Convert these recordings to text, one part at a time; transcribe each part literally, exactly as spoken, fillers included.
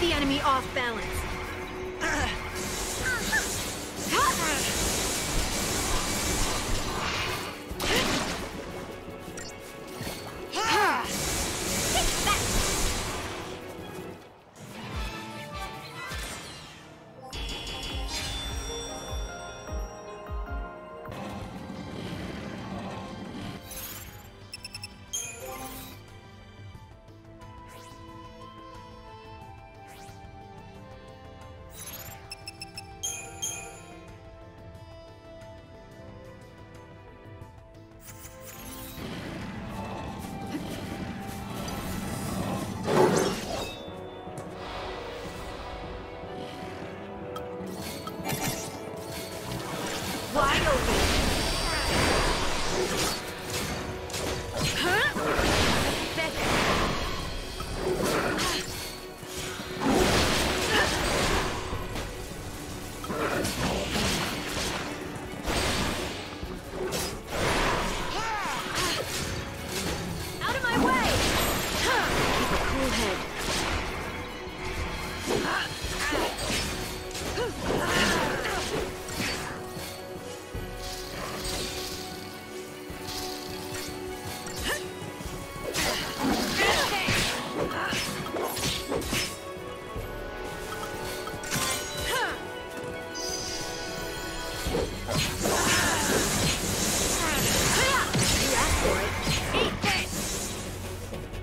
the enemy off balance.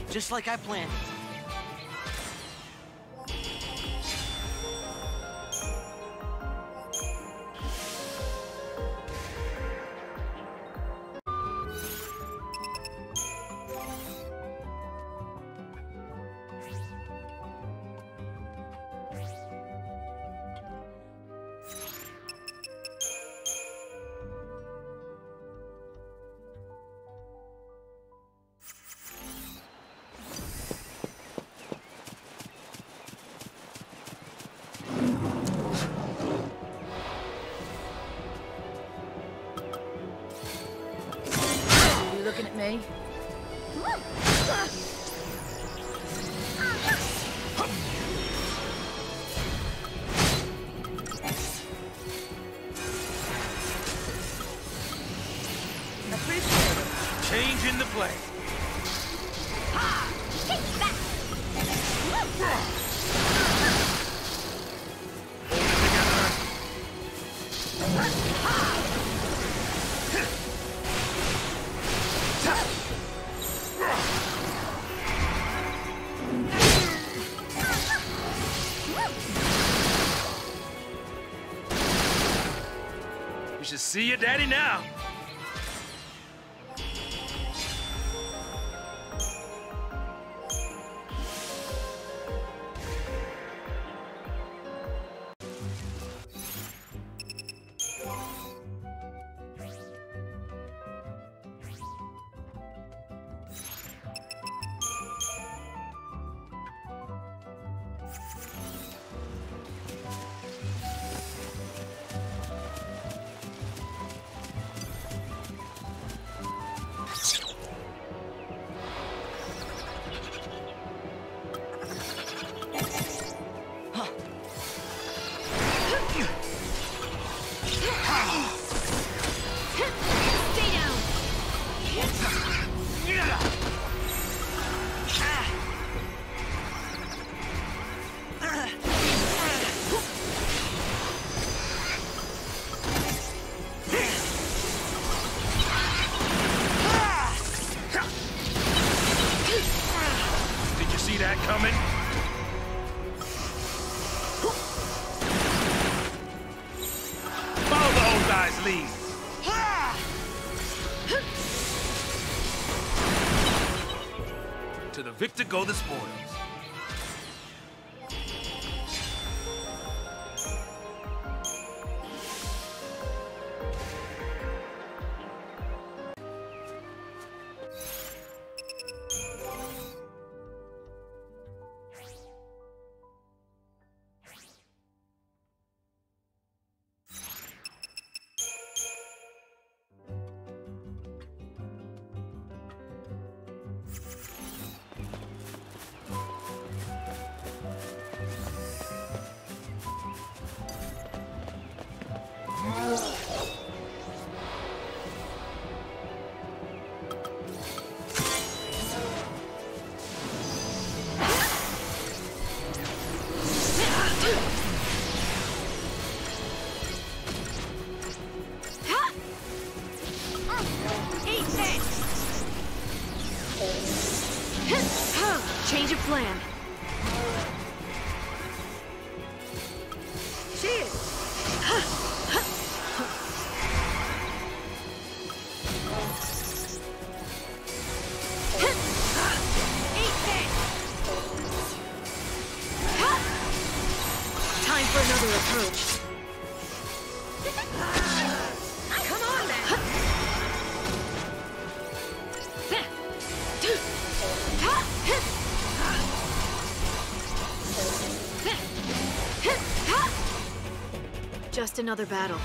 Just like I planned. Looking at me. Change in the play. Just see your daddy now. To the victor go the spoils. Change of plan. Cheers! Time for another approach. Come on, then. Just another battle.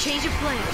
Change of plan.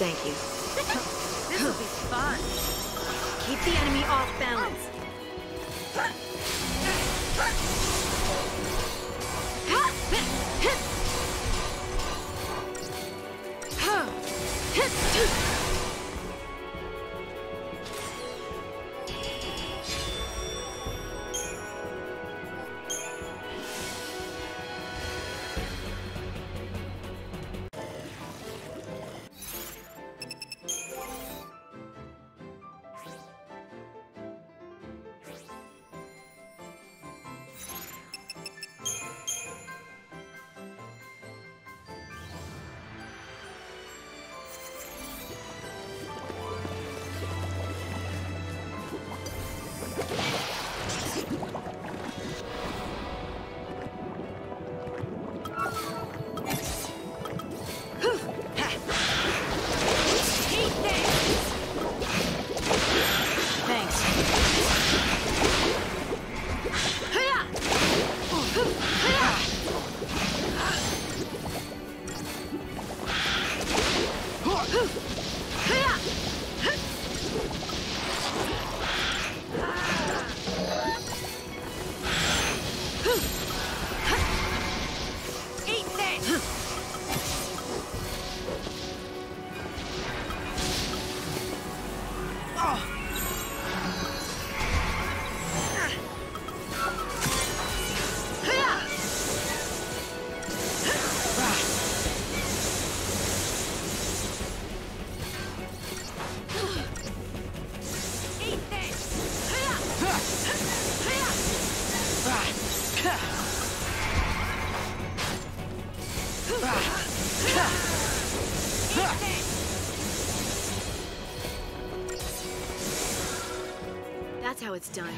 Thank you. This will be fun. Keep the enemy off balance. That's how it's done.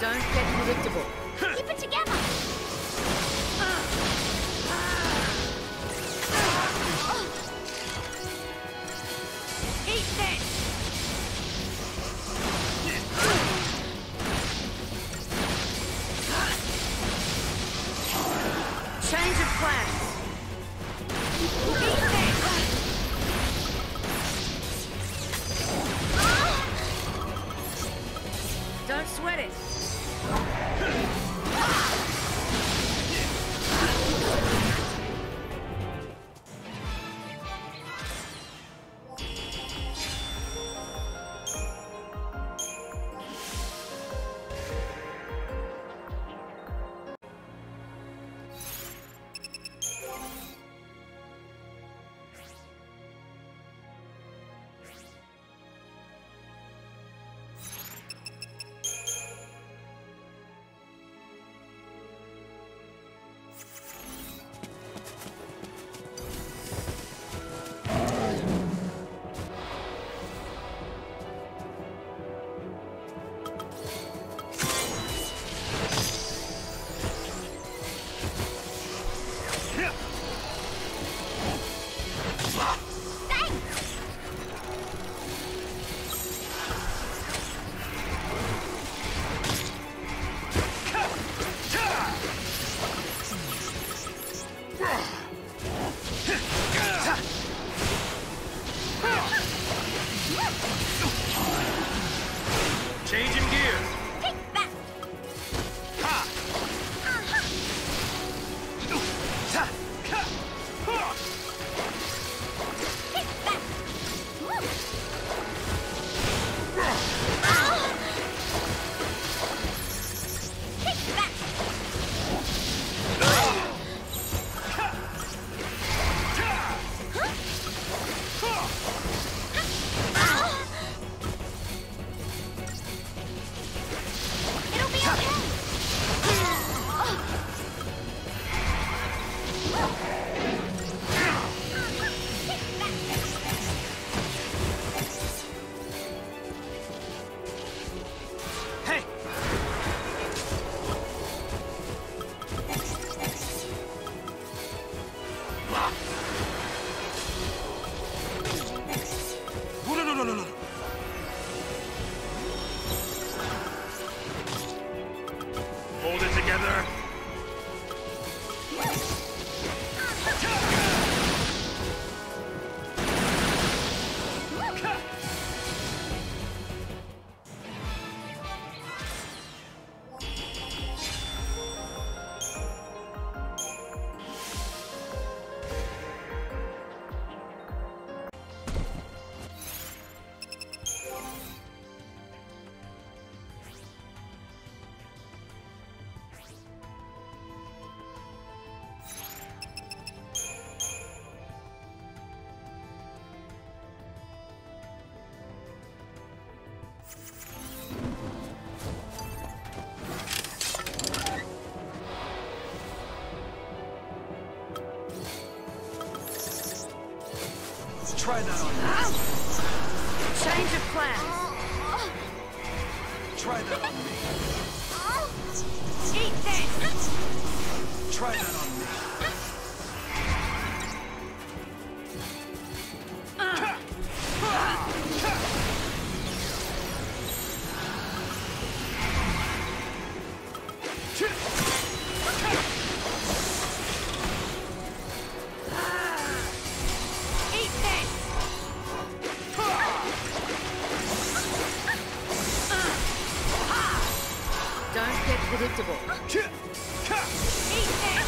Don't get predictable. Keep it together. Eat this. Change of plans. Eat this. Don't sweat it. Let's try that on you. Change of plans. Try that on me. Eat this. Try that on me. Predictable. Eat this!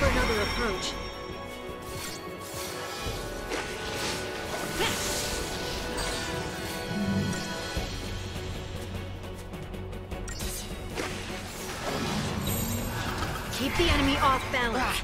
For another approach. Keep the enemy off balance.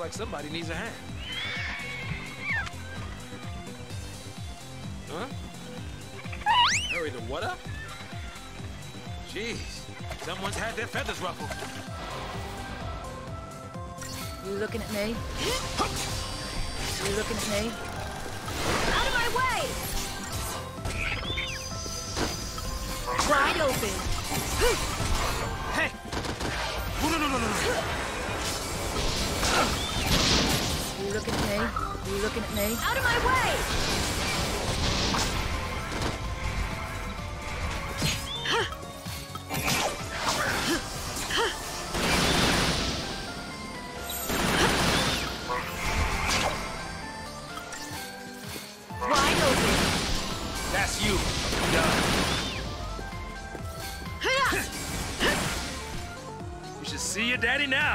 Like somebody needs a hand. Huh? Hurry the what up? Jeez, someone's had their feathers ruffled. You looking at me? You looking at me? Out of my way! Wide open. Hey! No, no, no, no, no. You looking at me? You looking at me? Out of my way! Wide open! That's you. I'm done. You should see your daddy now.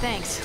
Thanks.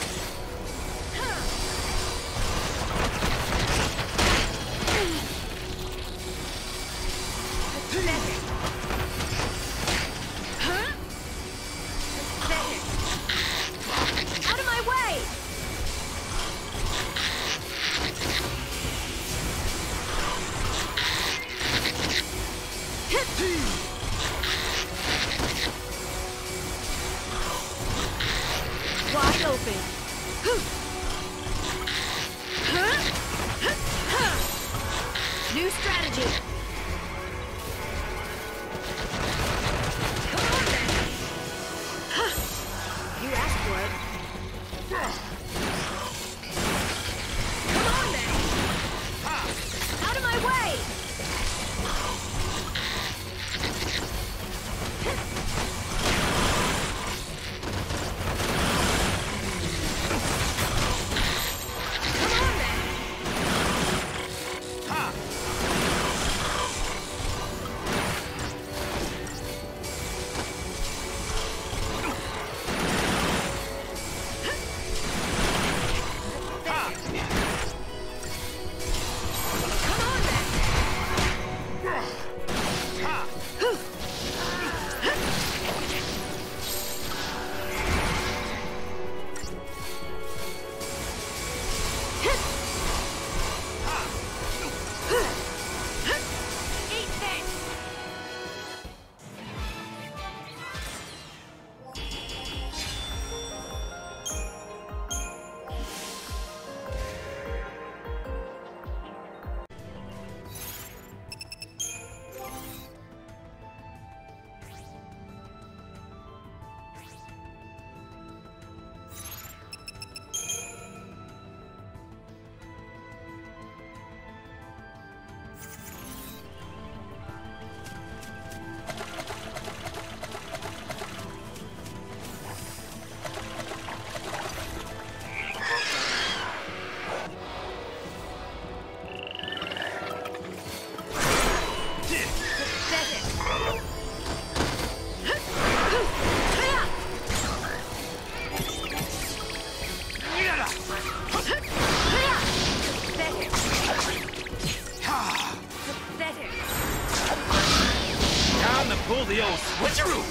Pull the old switcheroo!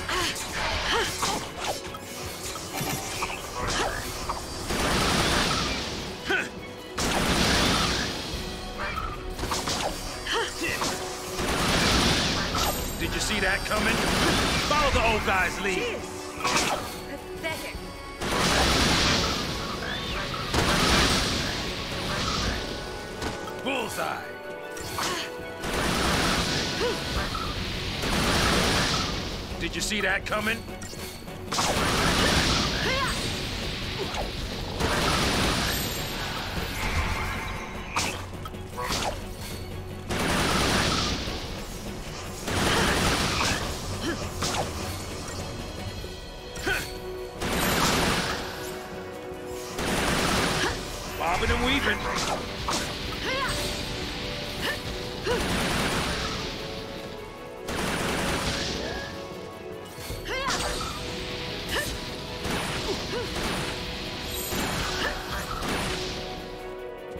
Did you see that coming? Follow the old guy's lead. Pathetic. Bullseye. Did you see that coming? Bobbing and weaving.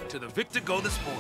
To the victor go the spoils.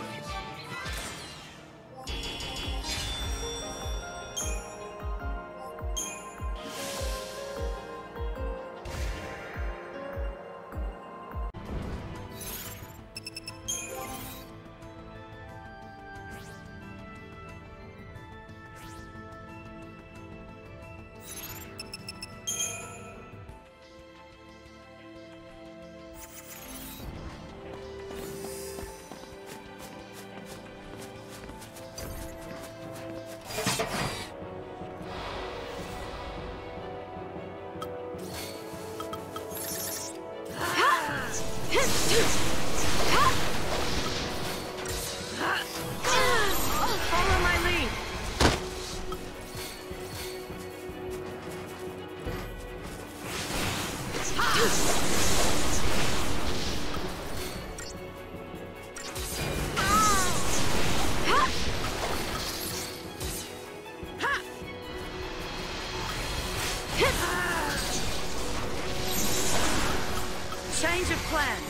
Follow my lead. Change of plans.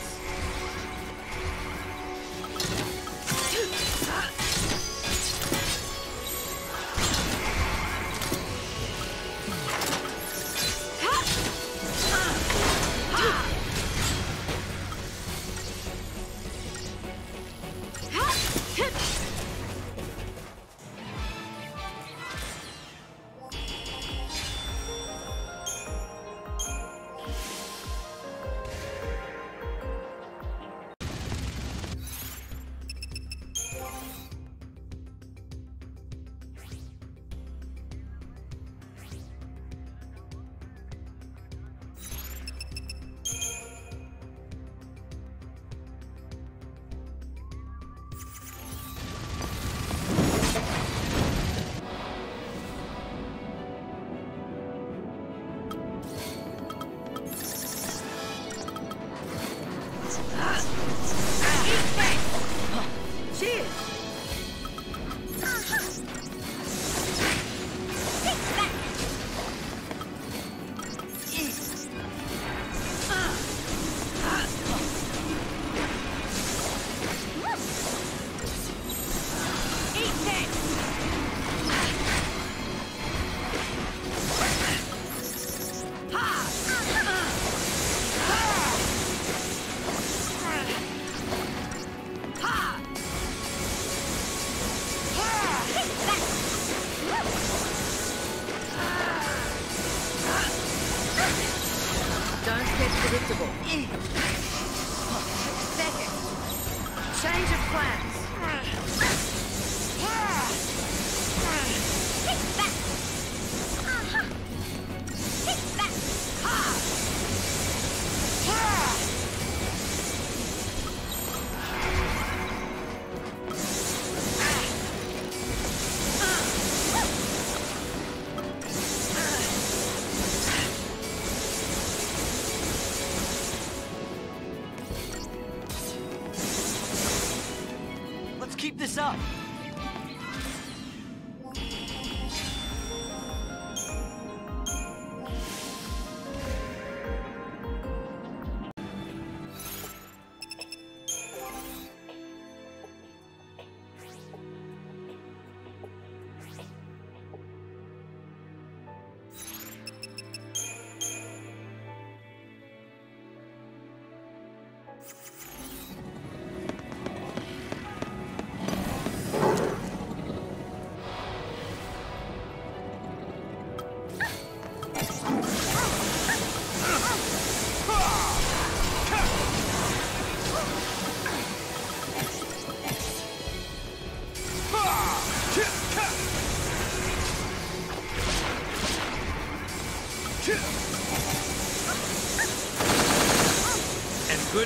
Predictable. Change of plans.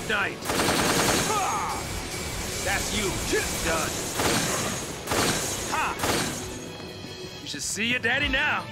Good night. Ha! That's you. Done. Ha! You should see your daddy now.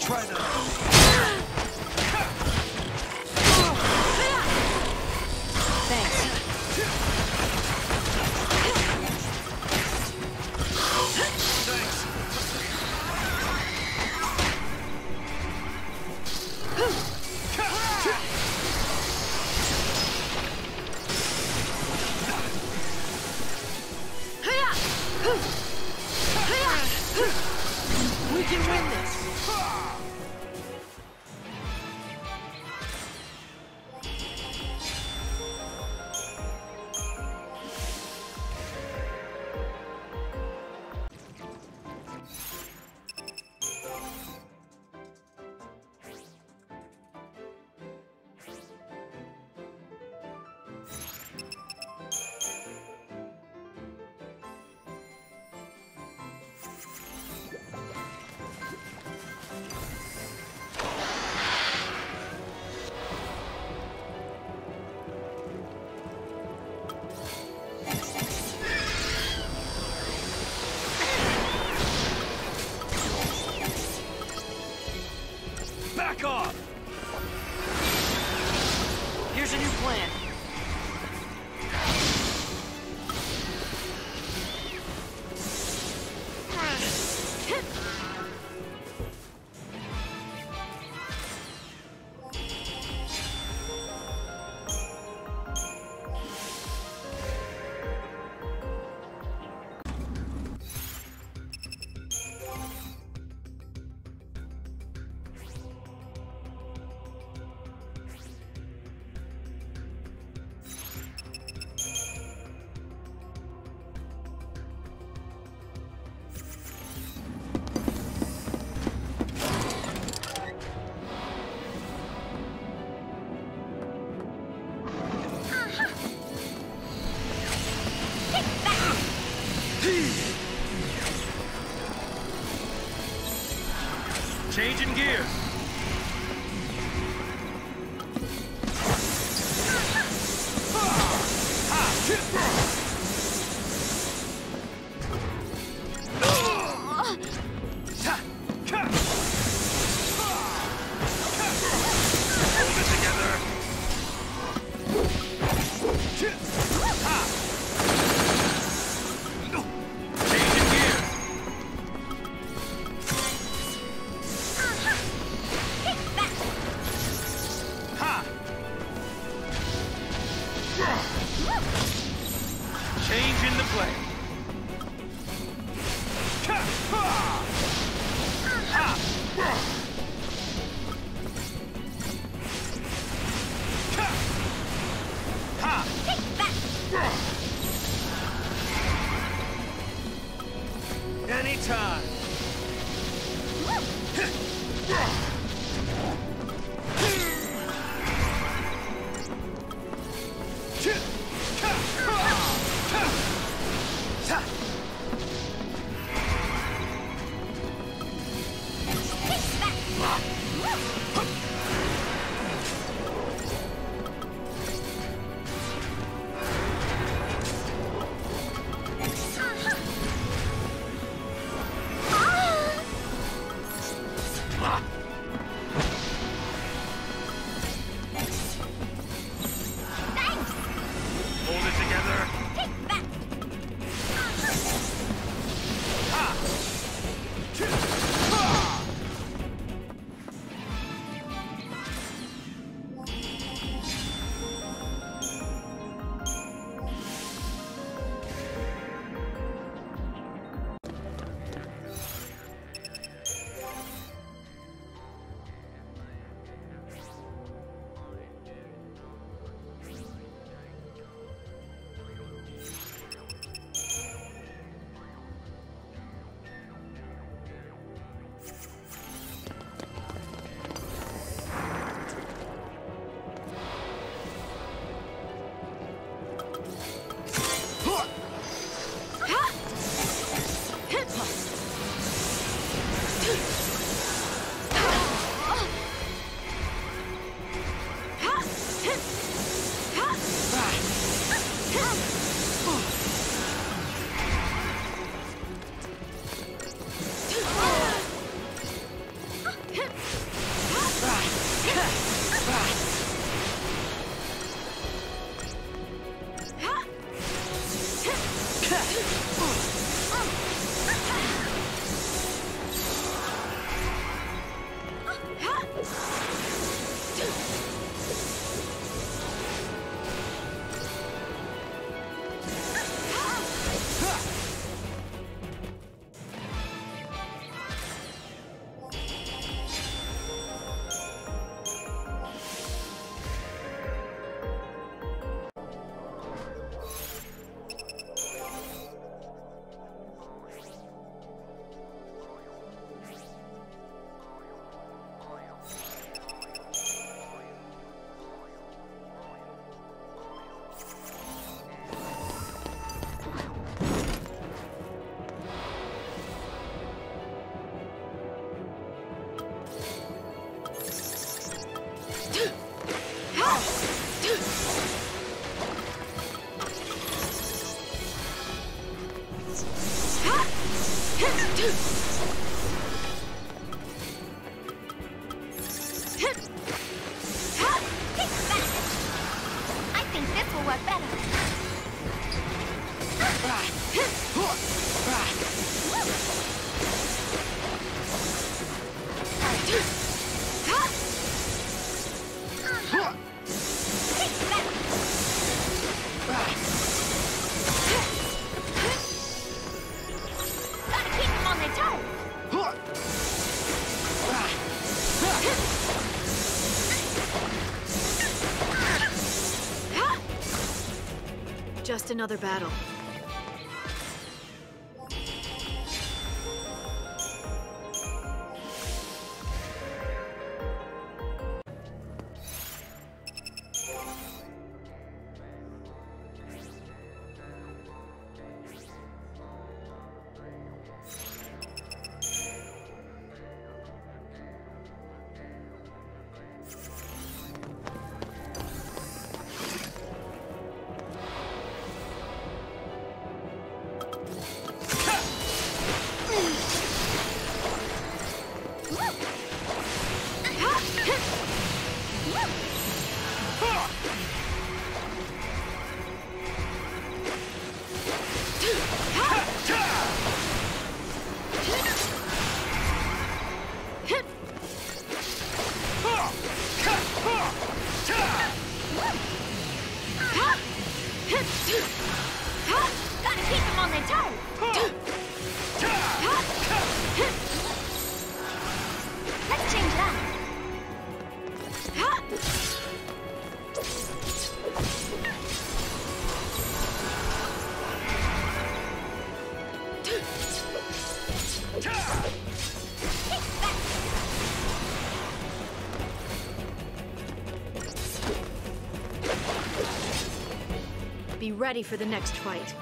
Try that. Changing gears. Change in the play. Take that! Anytime. Just another battle. Hit! Gotta keep them on their toes. Let's change that. Be ready for the next fight.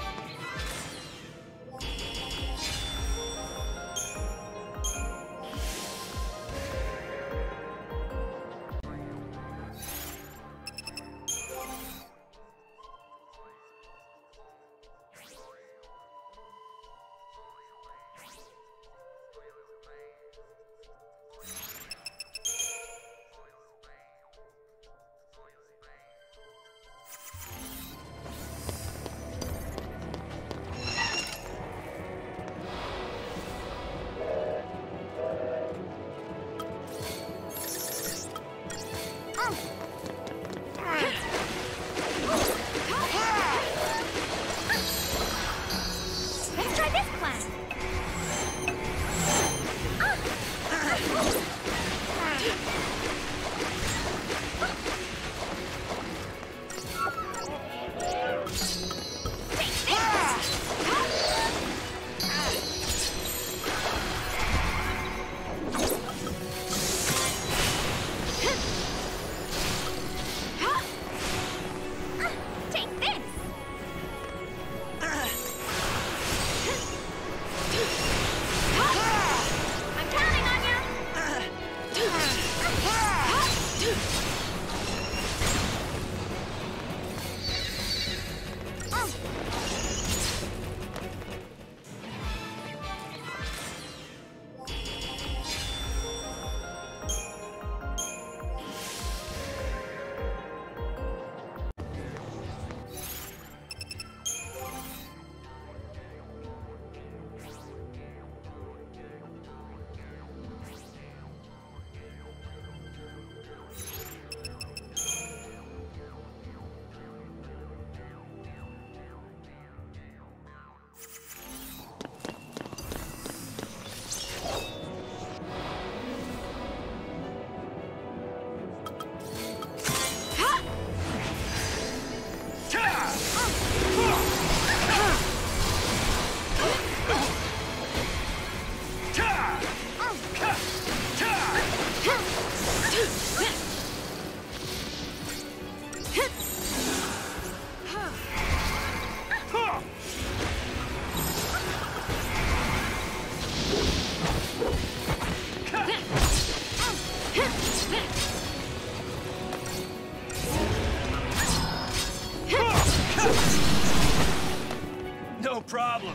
No problem.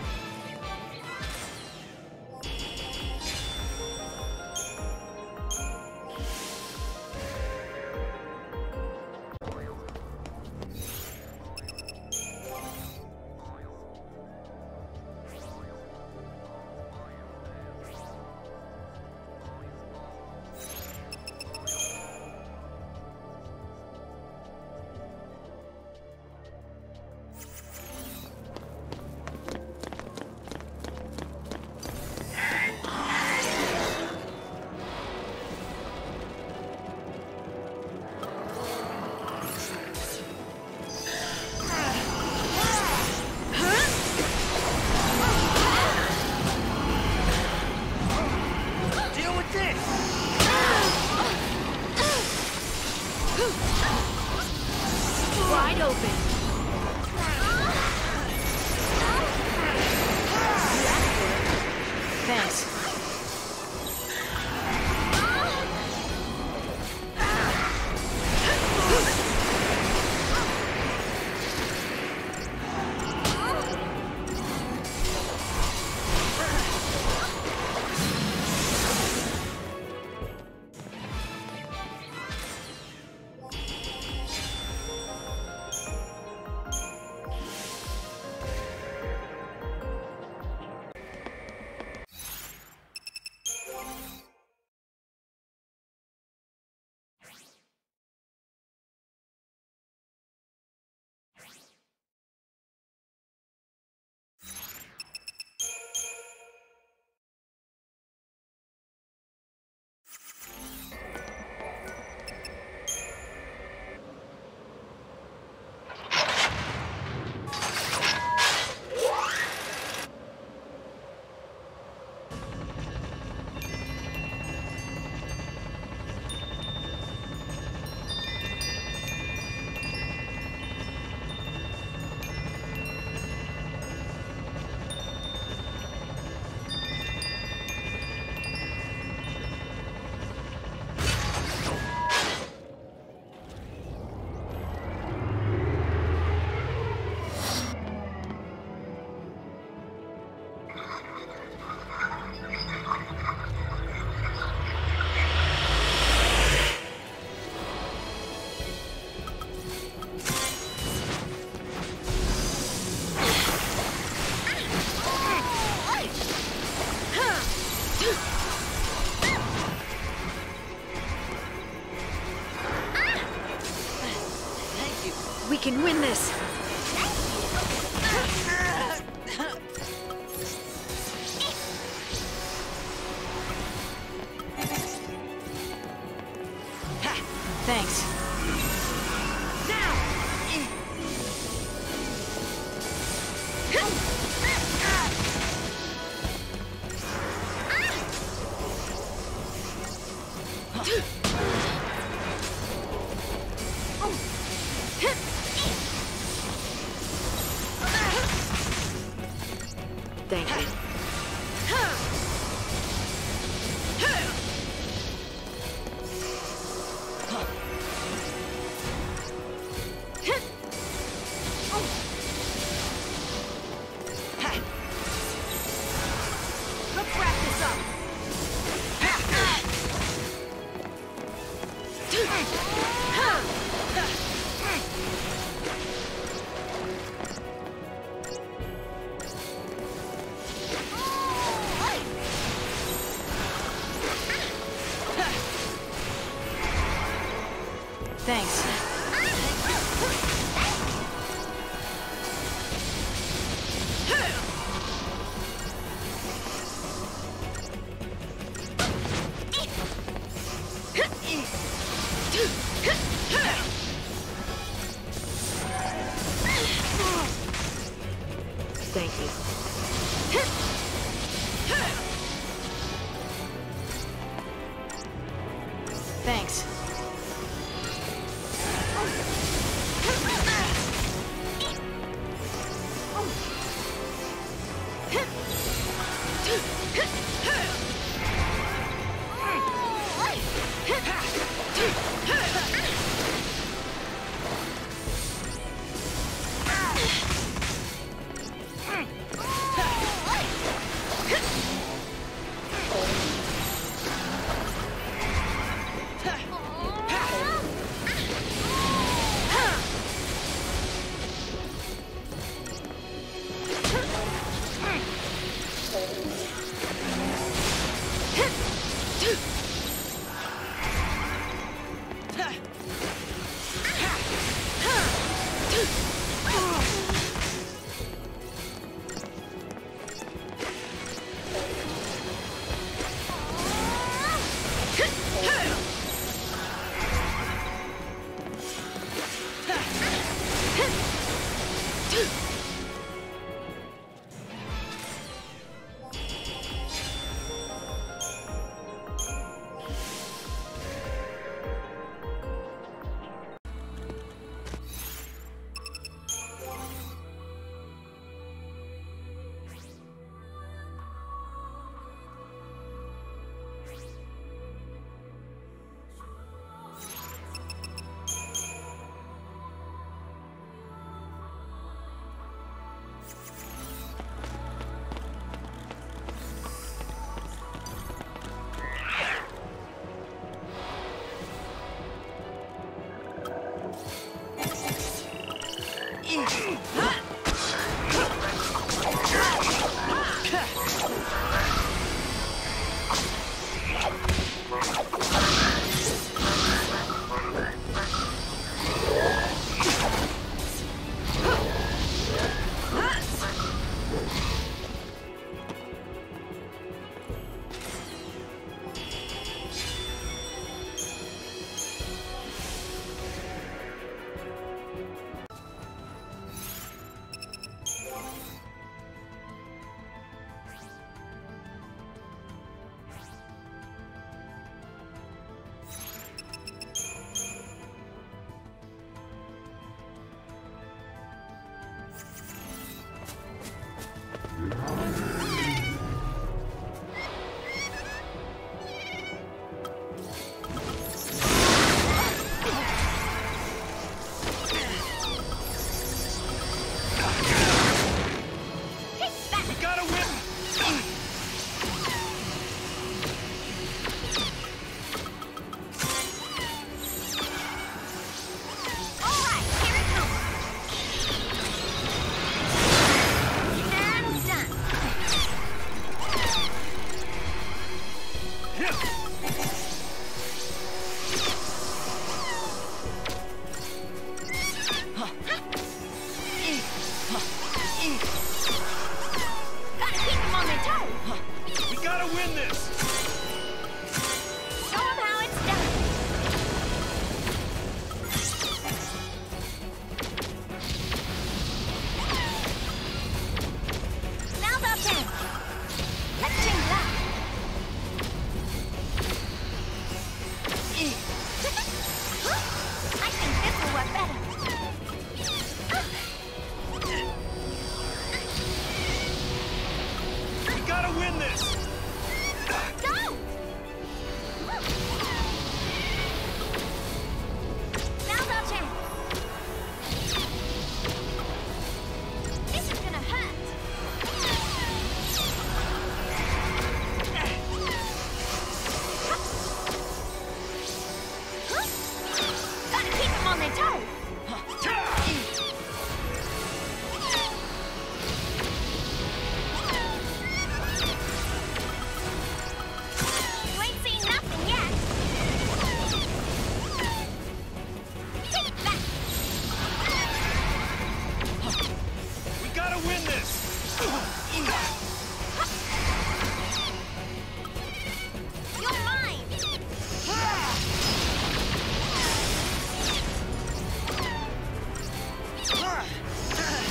Thank you. Let's wrap this up. Thanks. Thank you. Thanks. gotta win this! You're mine! Deal with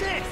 this!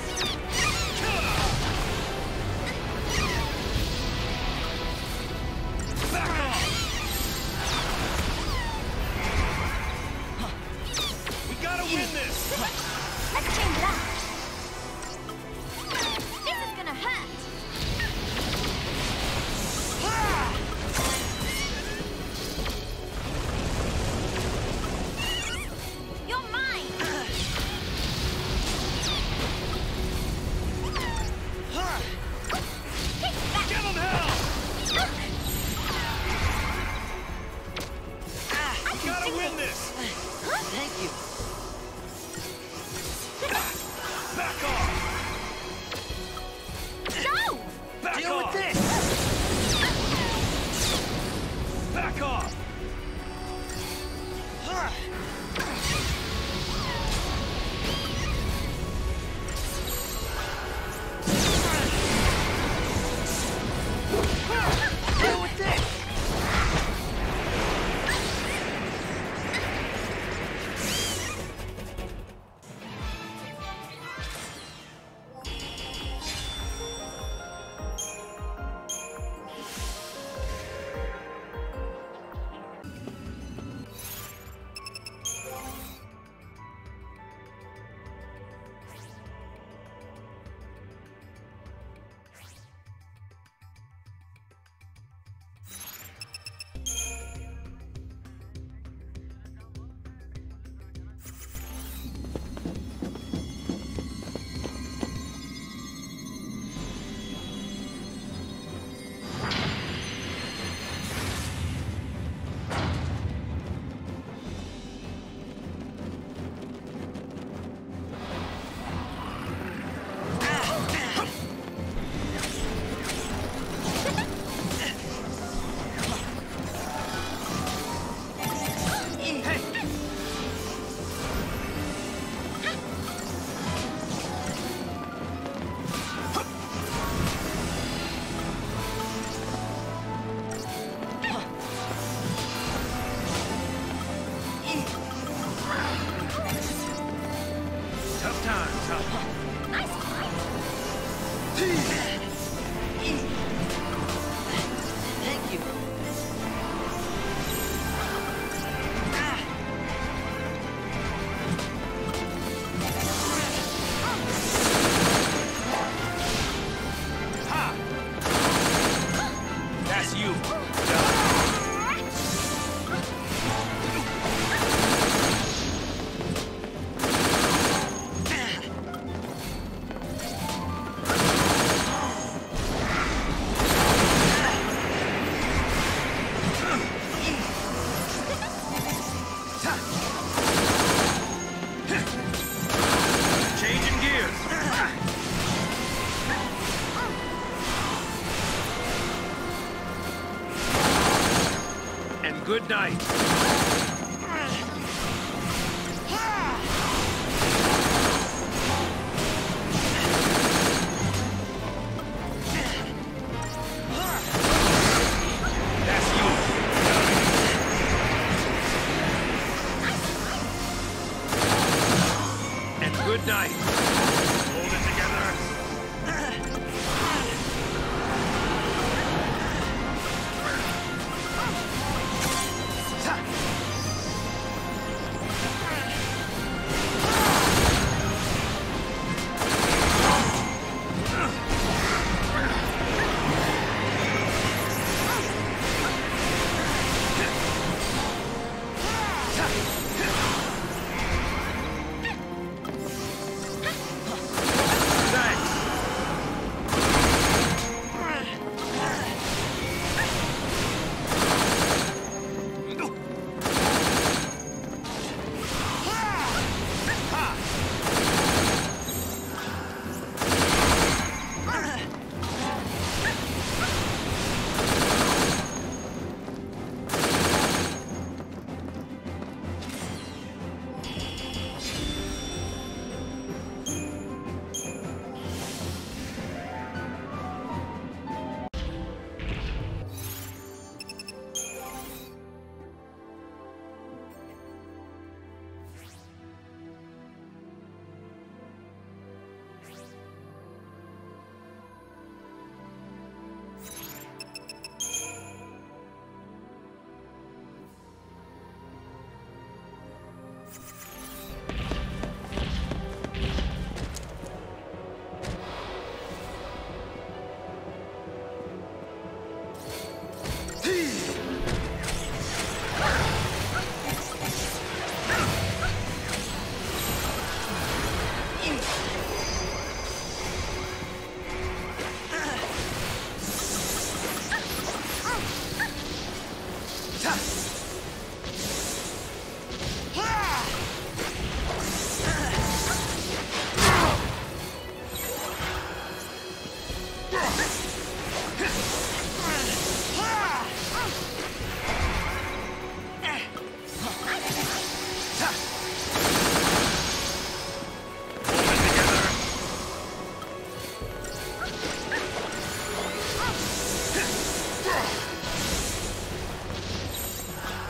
Good night.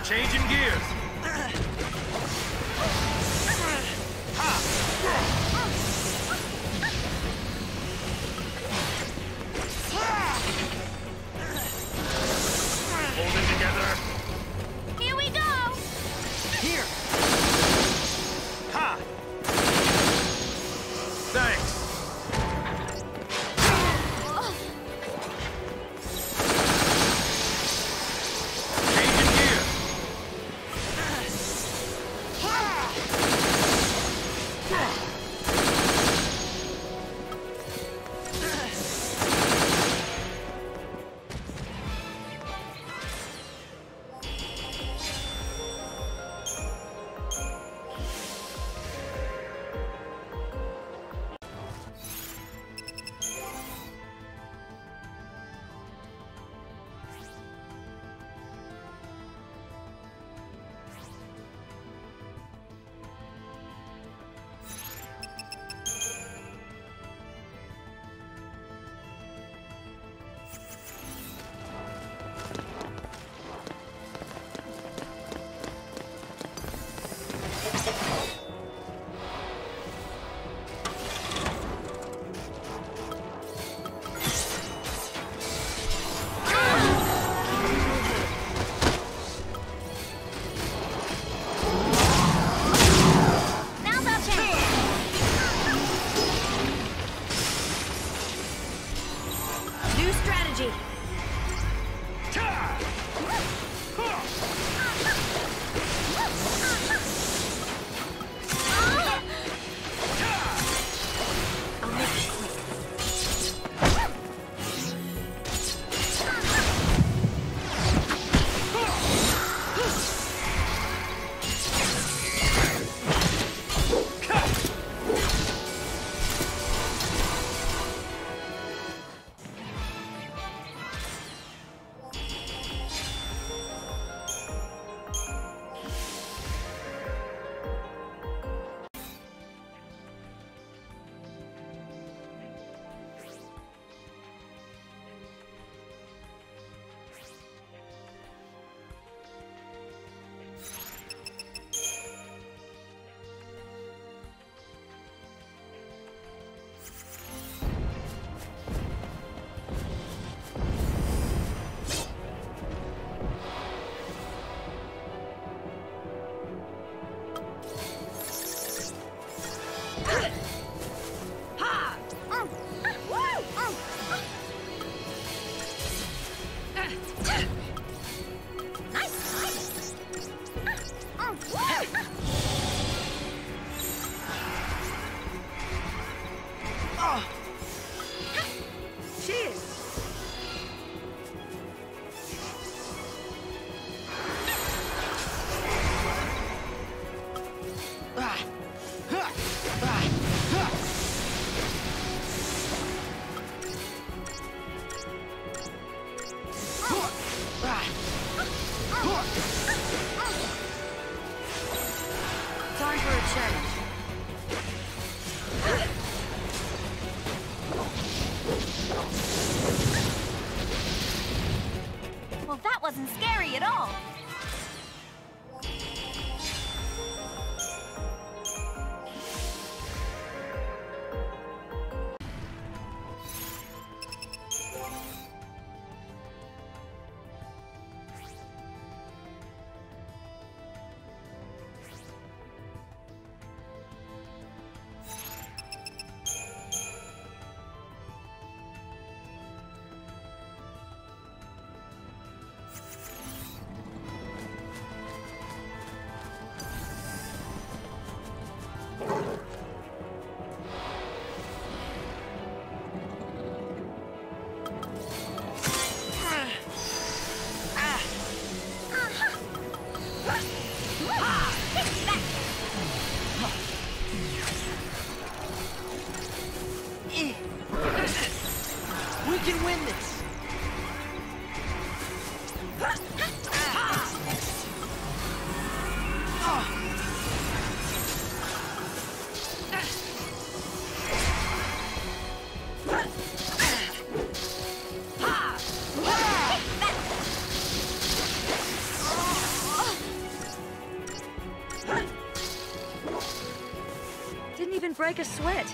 Changing gears. Hold it together. Here we go. Here. Ha. Thanks. Oh! break a sweat.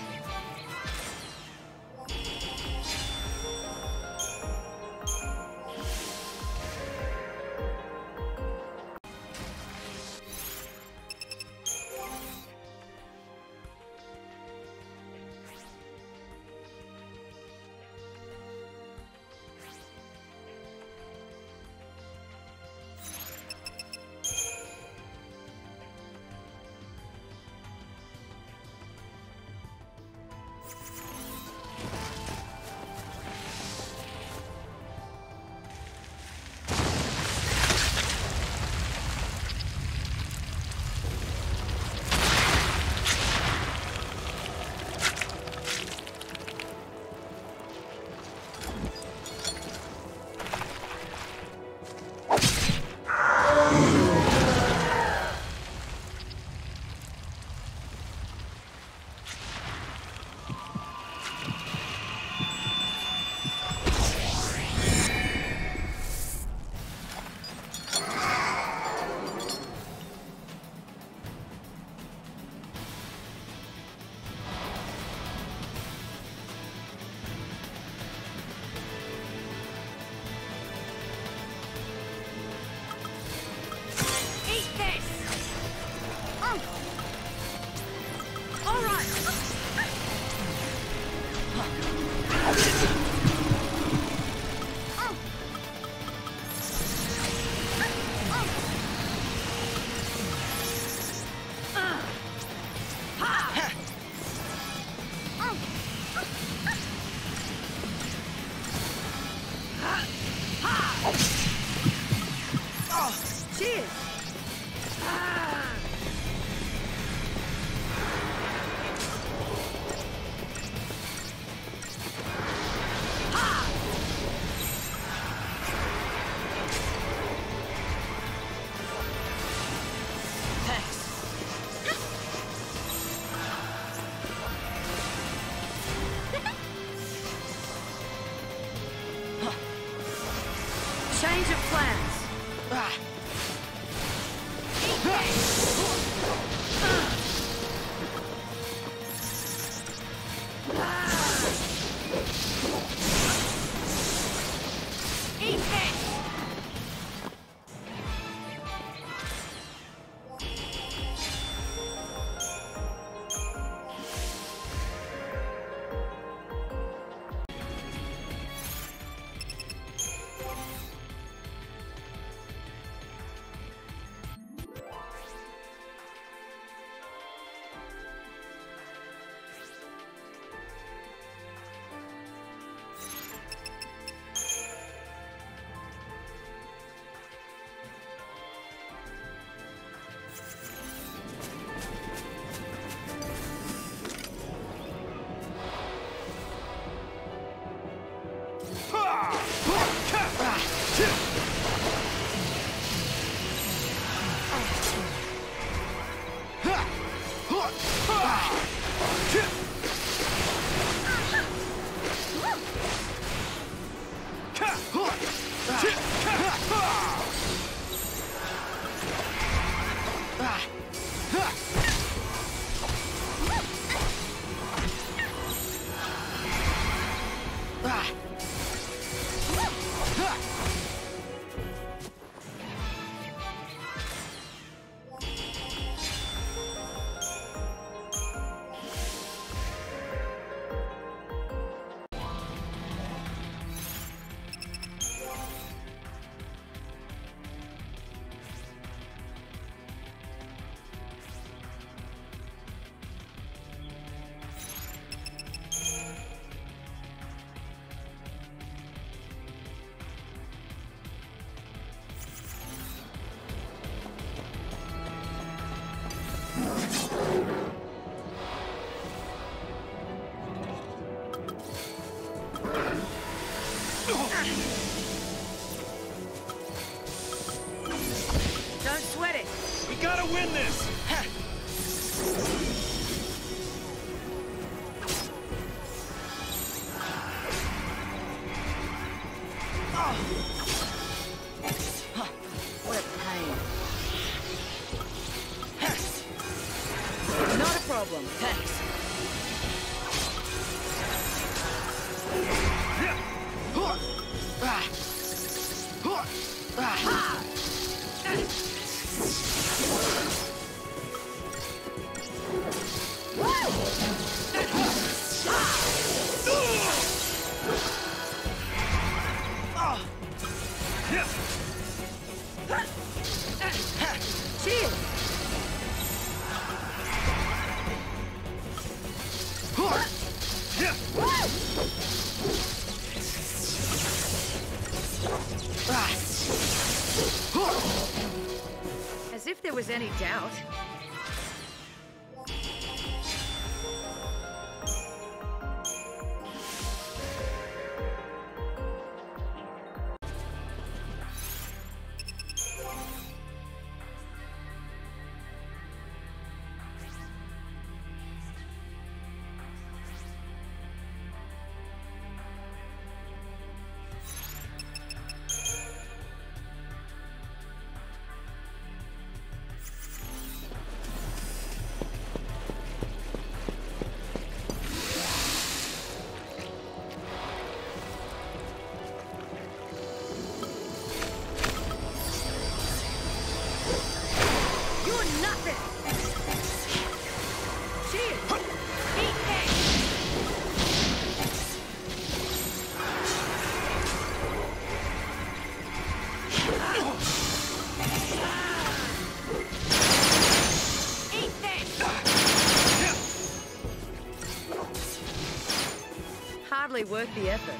Change of plans. Ah. Don't sweat it. We gotta win this. What a pain. Not a problem. Thanks. As if there was any doubt. Worth the effort.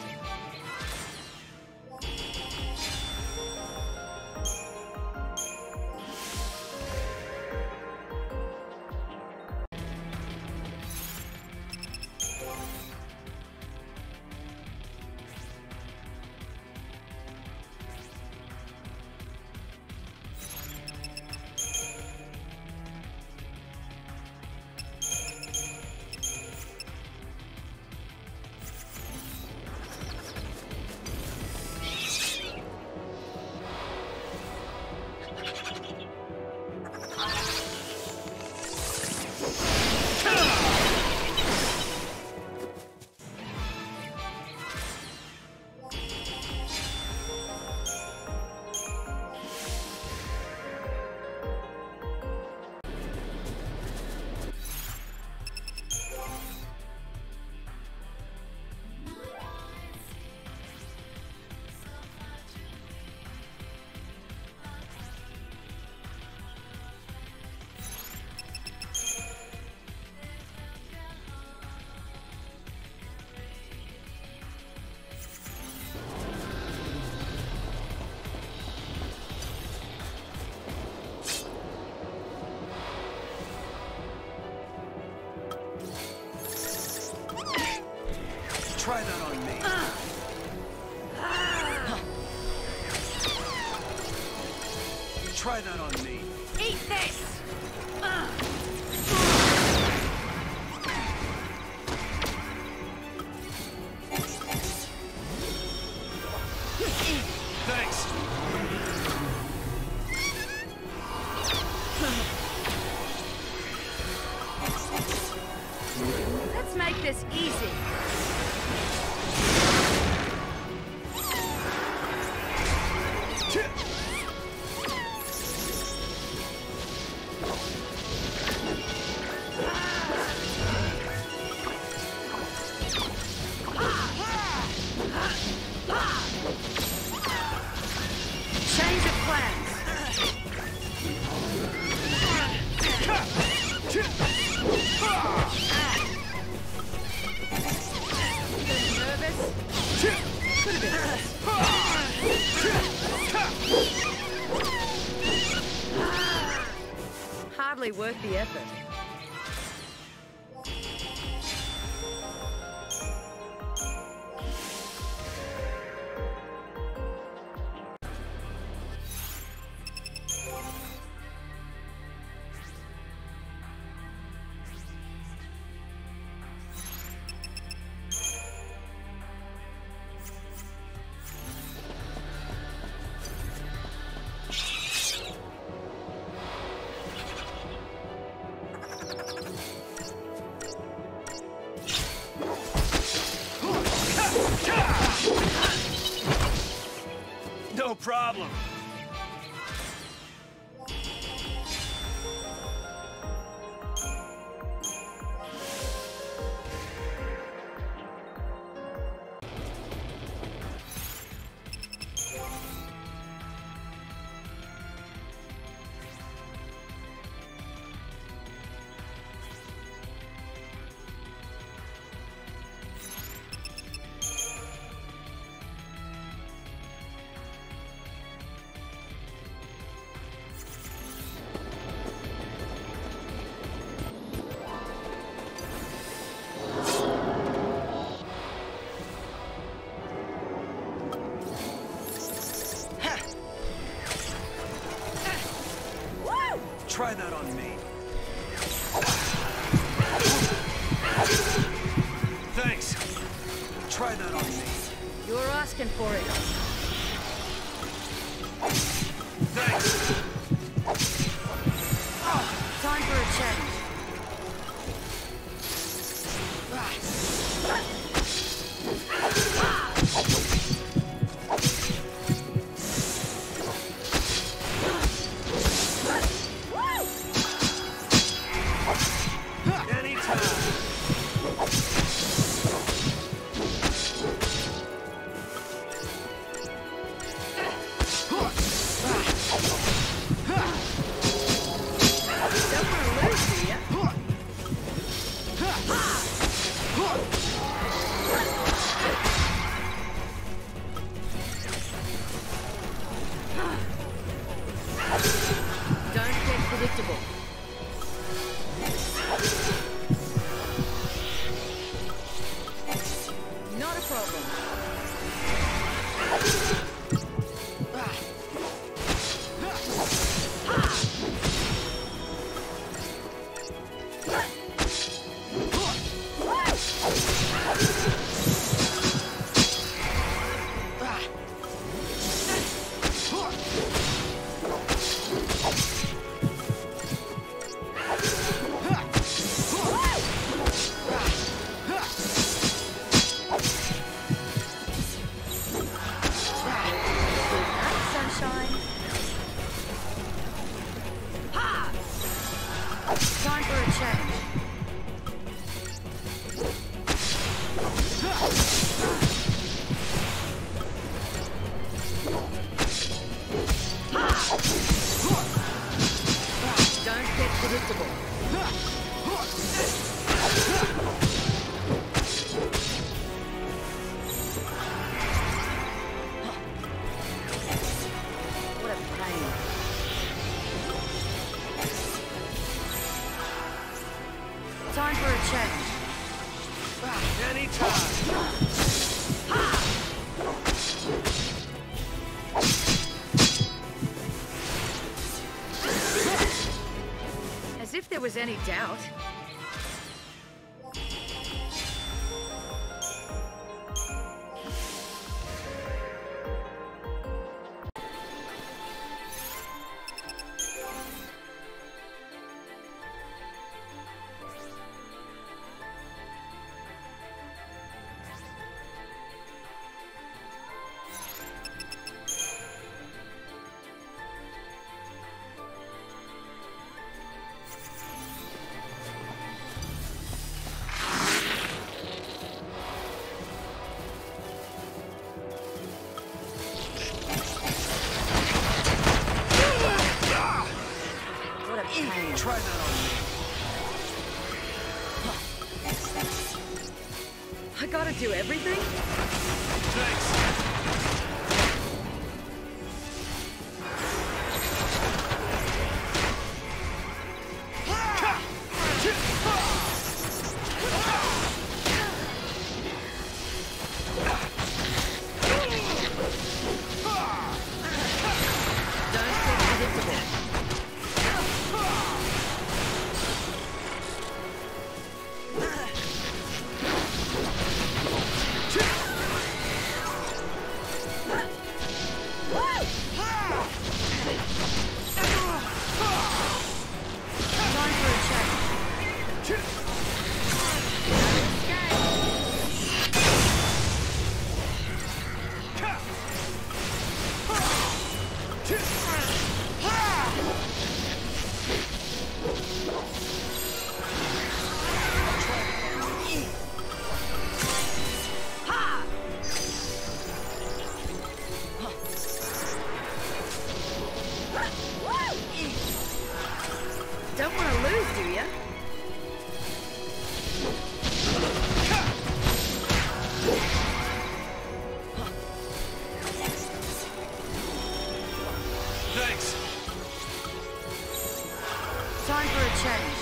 Try that on me. Uh. Huh. Try that on me. Eat this! Uh. Thanks! Let's make this easy. Hardly worth the effort. problem. Try that on me. Thanks. Try that on me. You're asking for it. Thanks. Oh, time for a change. Time for a change. Any time. As if there was any doubt. Try that on me. I gotta do everything? Thanks. Don't want to lose, do ya? Thanks. Time for a change.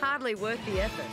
Hardly worth the effort.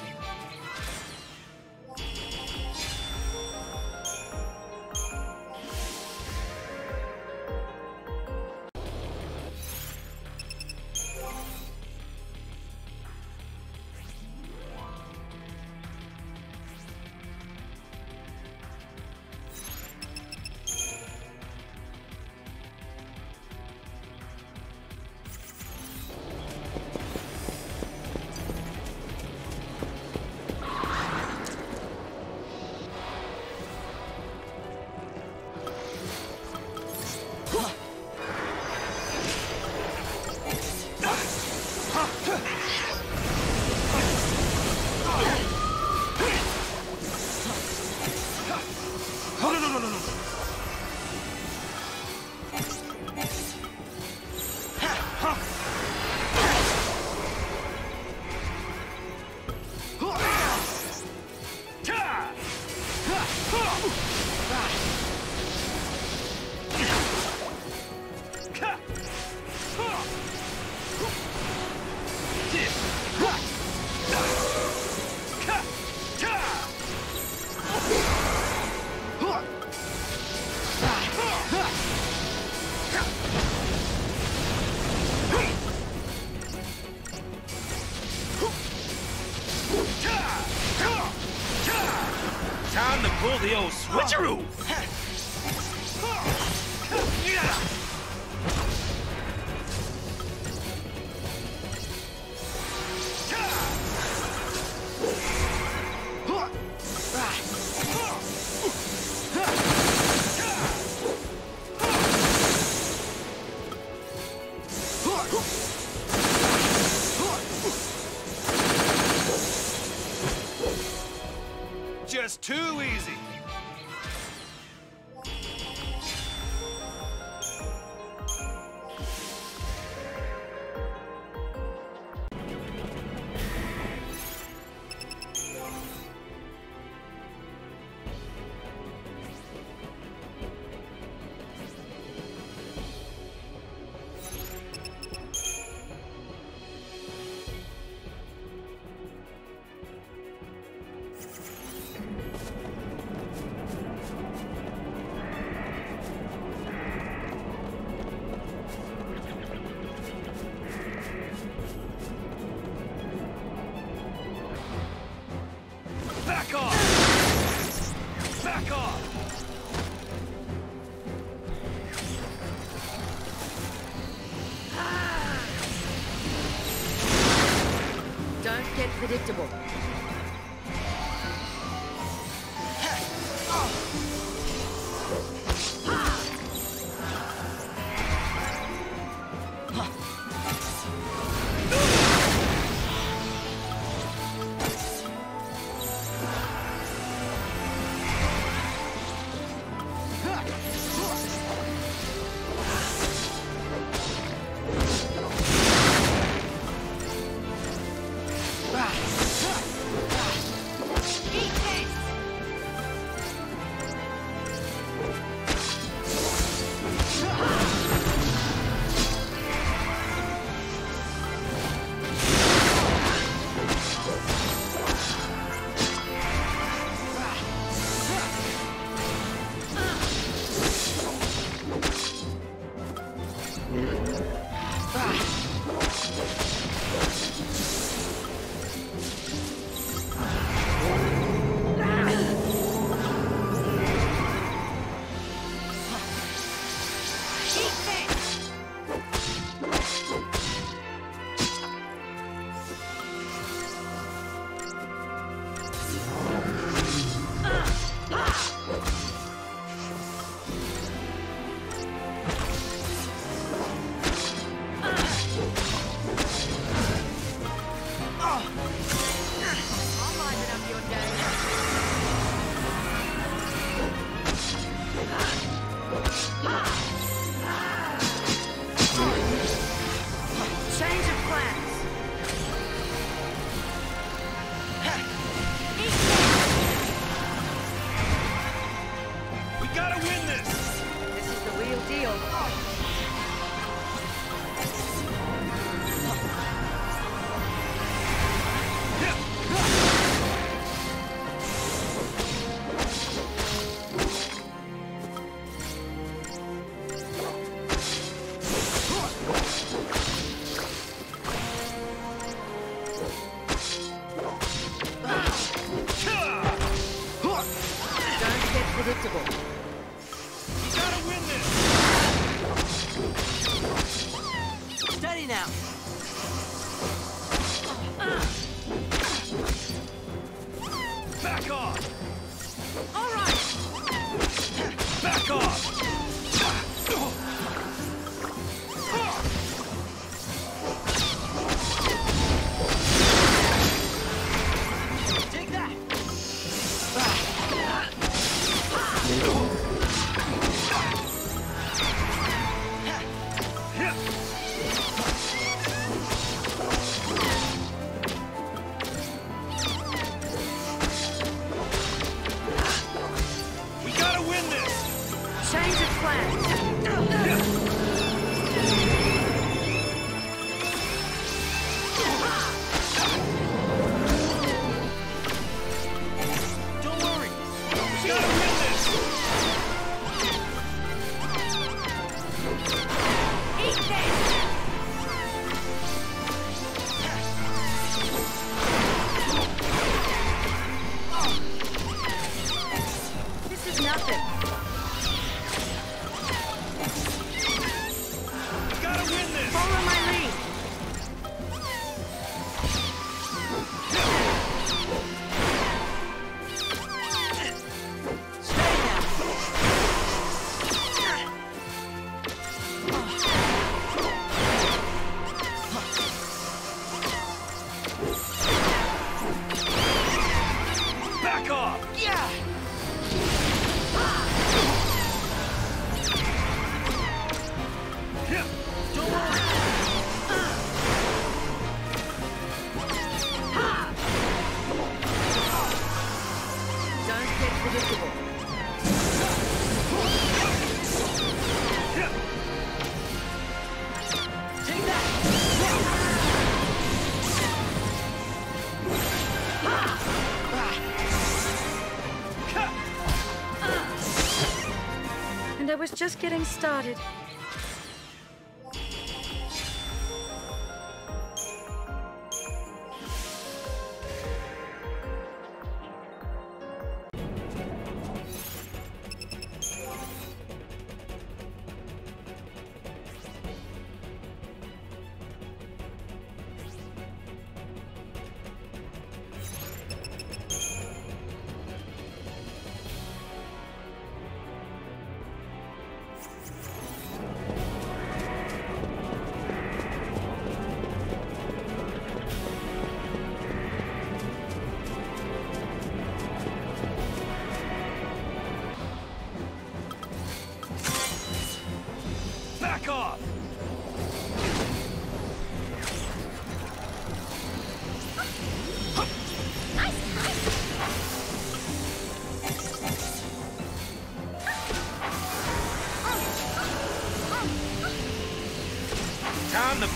Time to pull the old switcheroo! Just too easy. Back off! Don't get predictable. I was just getting started.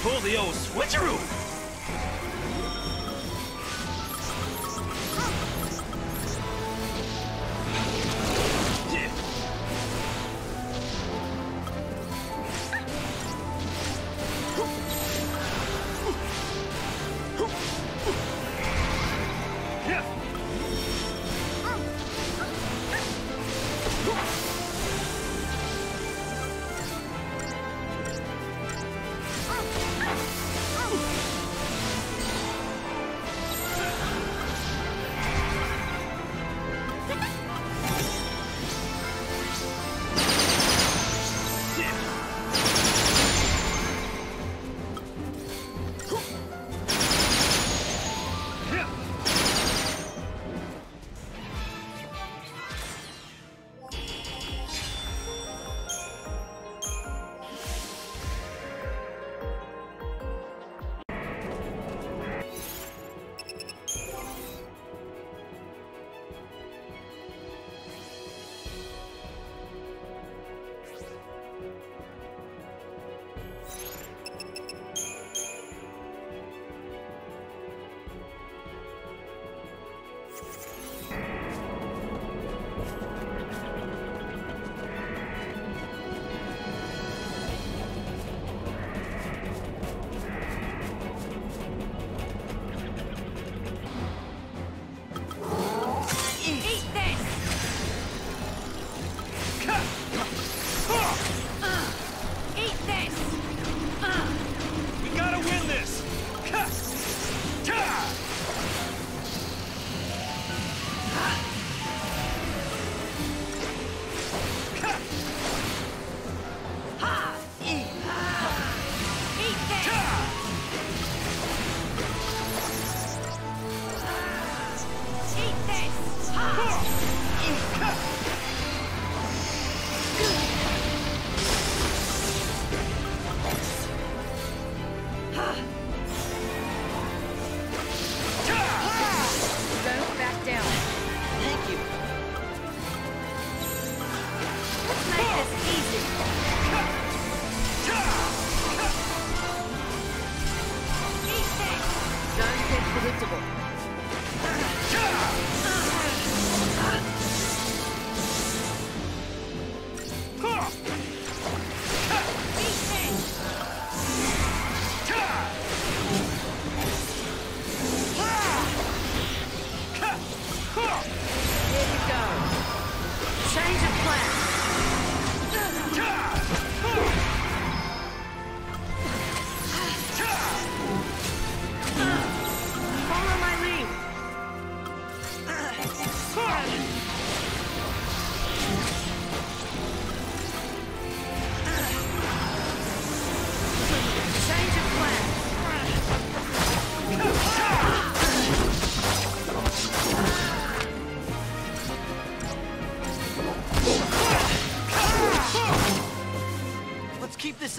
Pull the old switcheroo!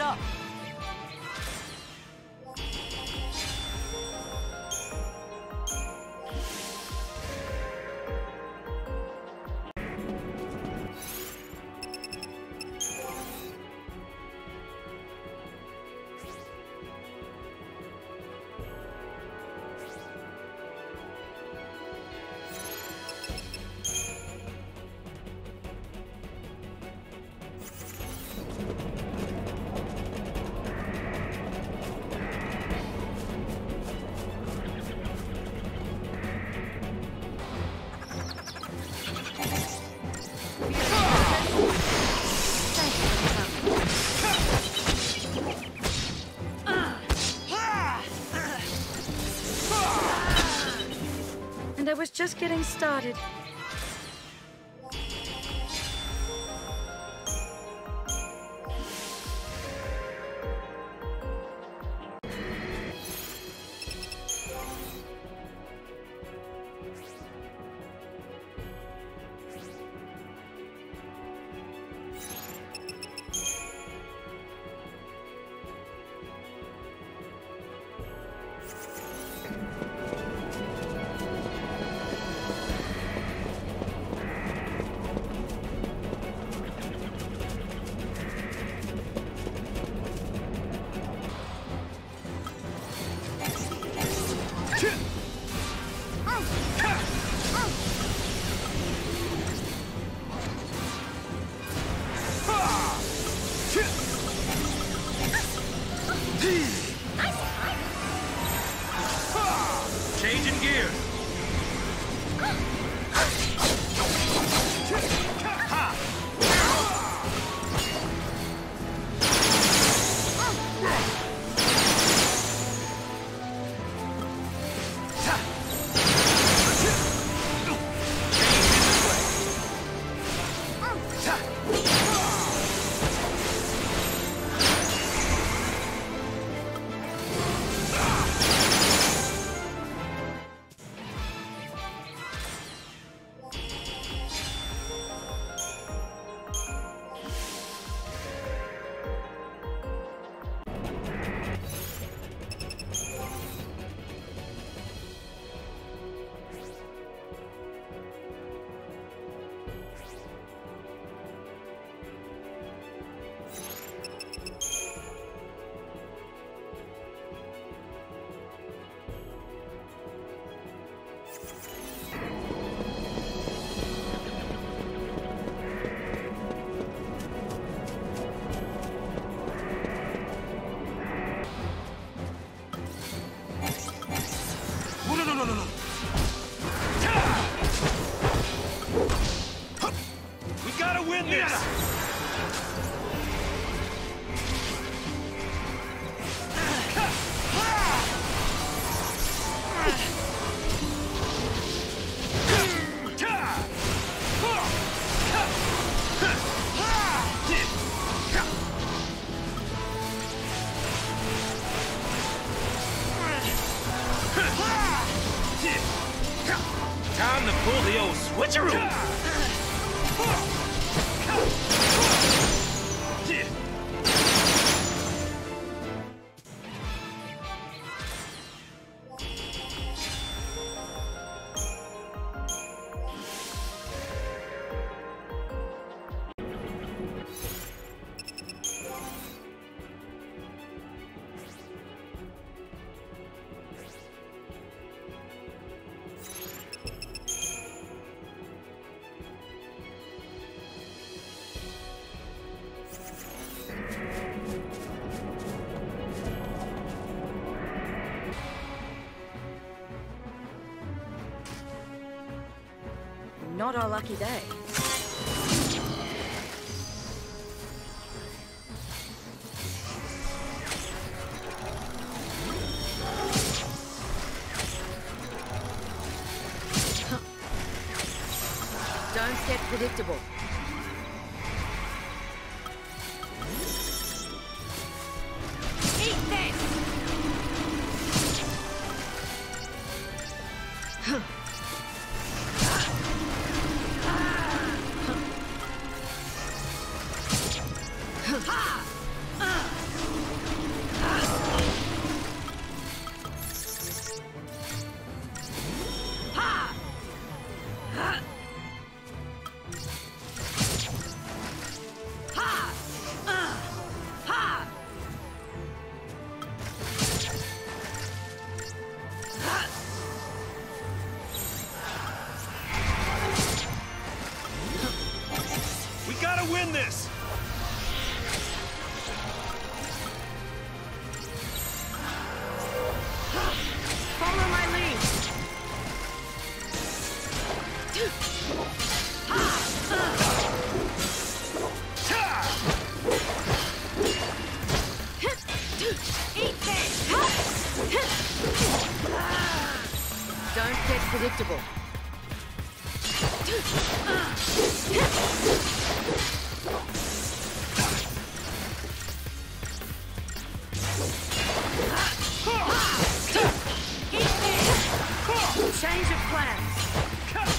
Up. I was just getting started. Time to pull the old switcheroo! Not our lucky day. Don't get predictable. Predictable. Change of plans. Ha!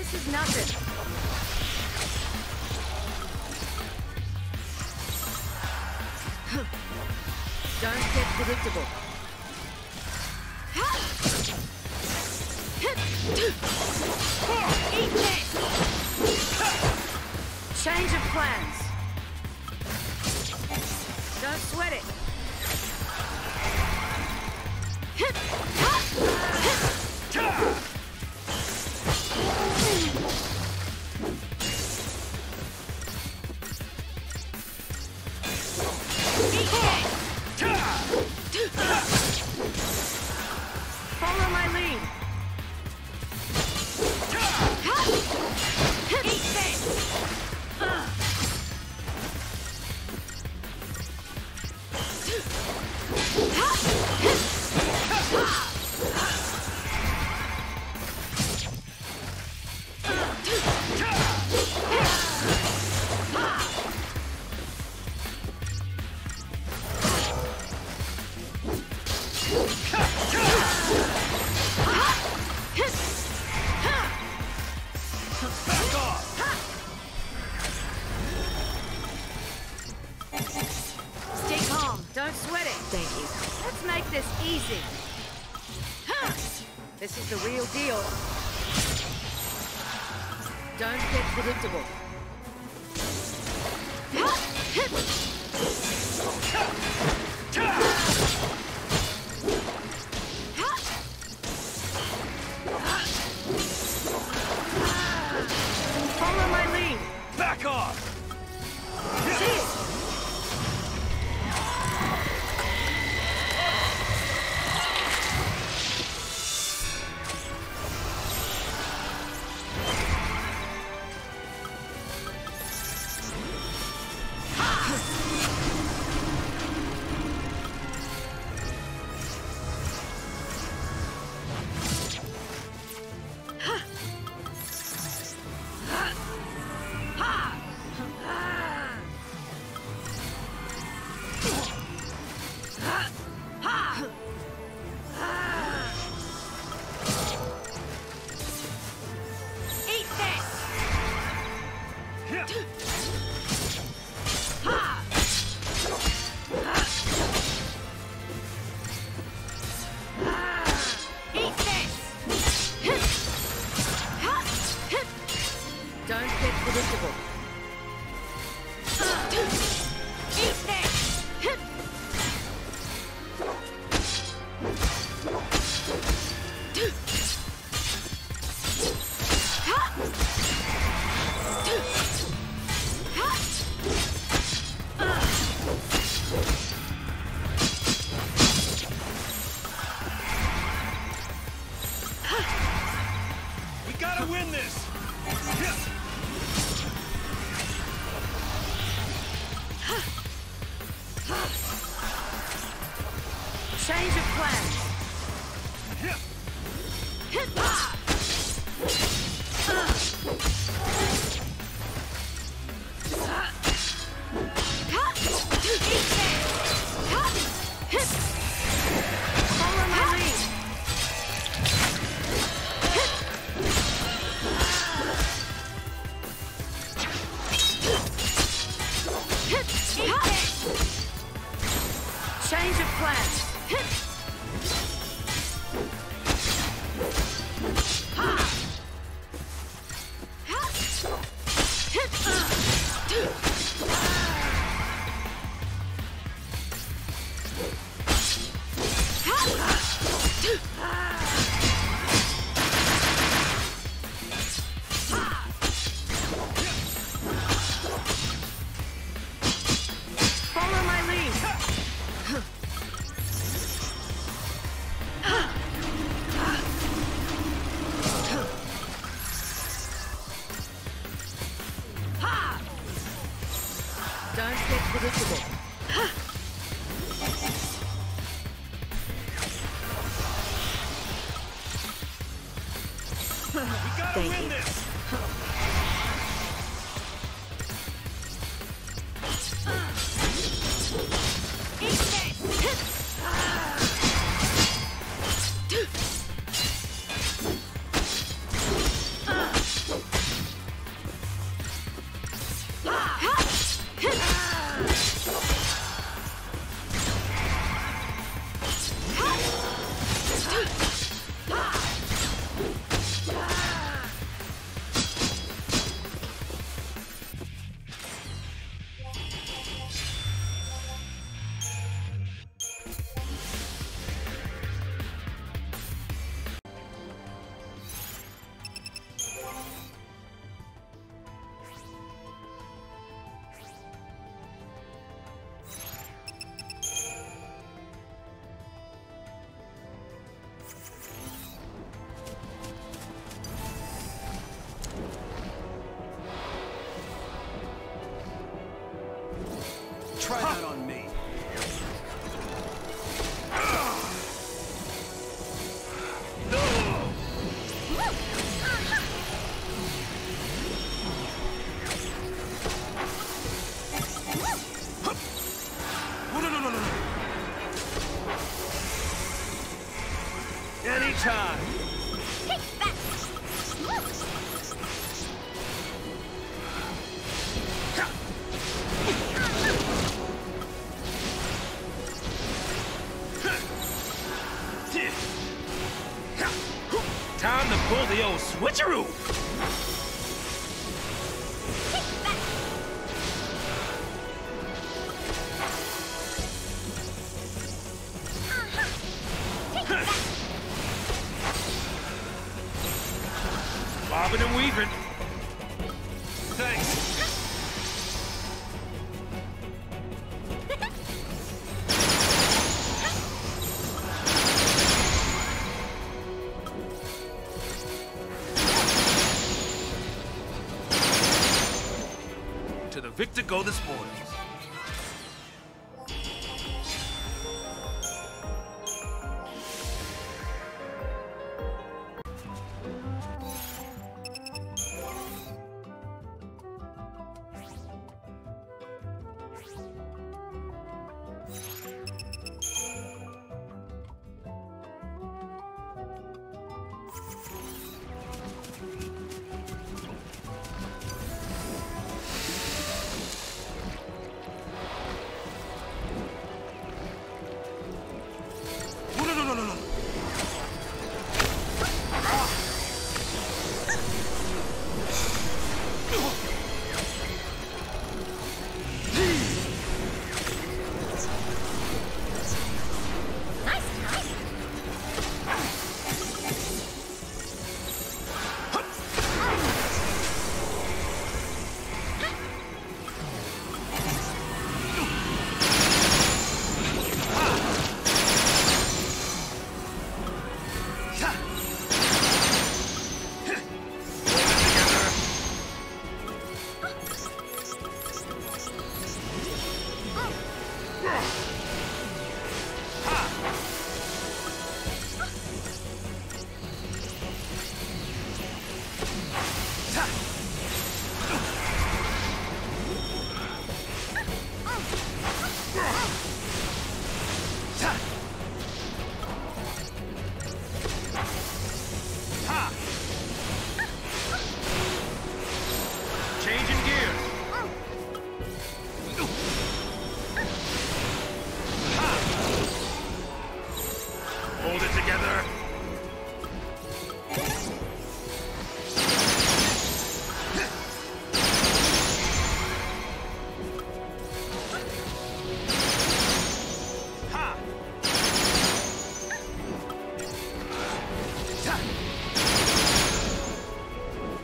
This is nothing. Darn sick predictable. Eat this! Change of plans. Don't sweat it. Follow my lead. Eat this. This is the real deal. Darn sick predictable. Follow my lead. Back off. Jeez. Change of plans. Follow my lead. Change of plans. Darn sick predictable. We gotta win this! Eat this! through! Bobbing and weaving. Thanks. To the victor go the spoils.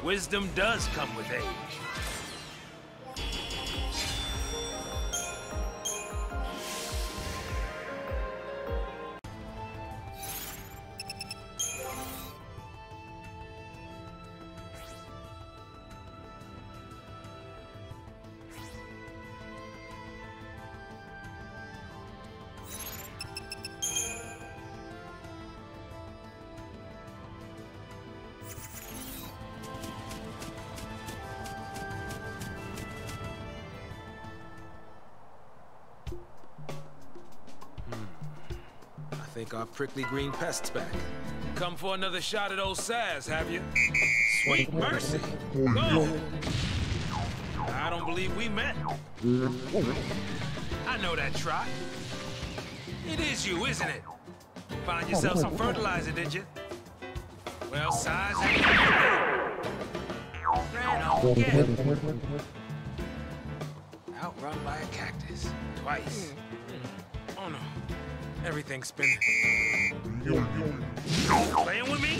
Wisdom does come with age. I think our prickly green pest's back. Come for another shot at old Sazh, have you? Sweet mercy! Go! I don't believe we met. I know that trot. It is you, isn't it? Find yourself some fertilizer, did you? Well, Sazh ain't gonna get outrun by a cactus. Twice. Oh no. Everything's spinning. Playing with me?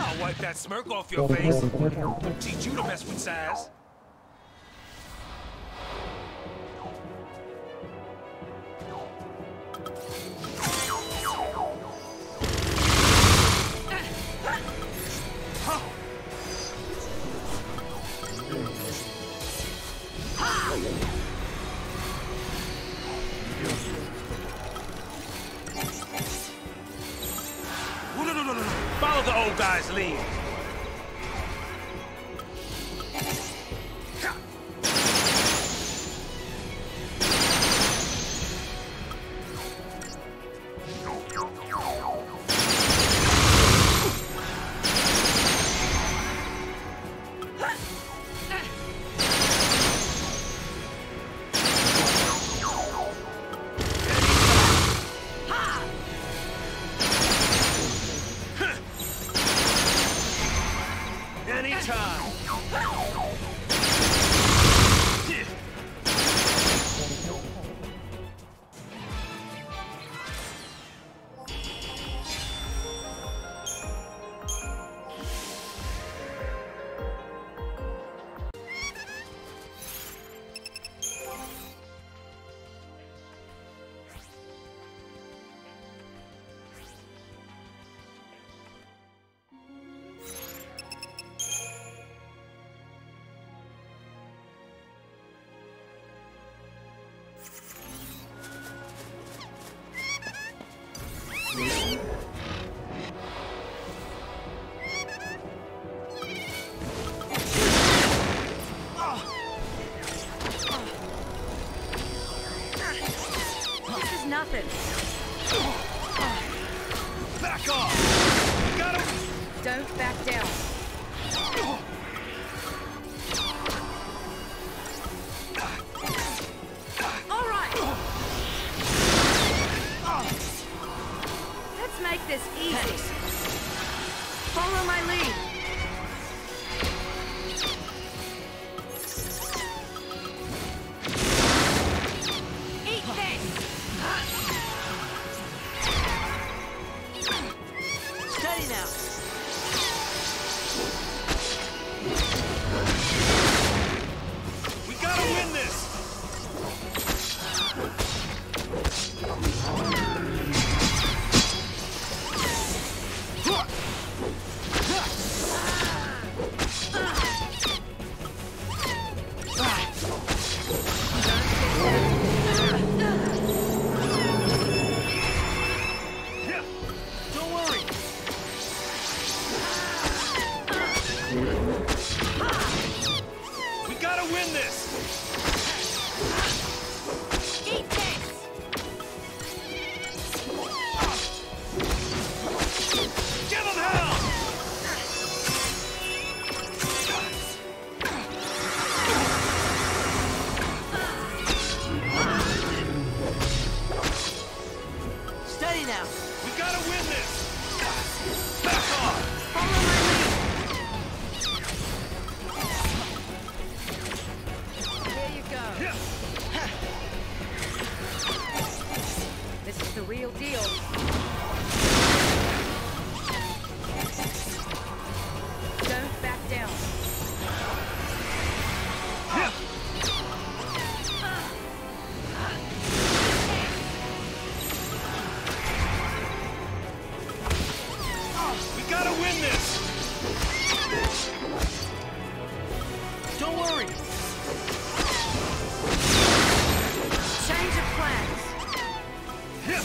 I'll wipe that smirk off your face. Teach you to mess with Sazh. Follow the old guy's lead. Don't worry. Change of plans. Eat it.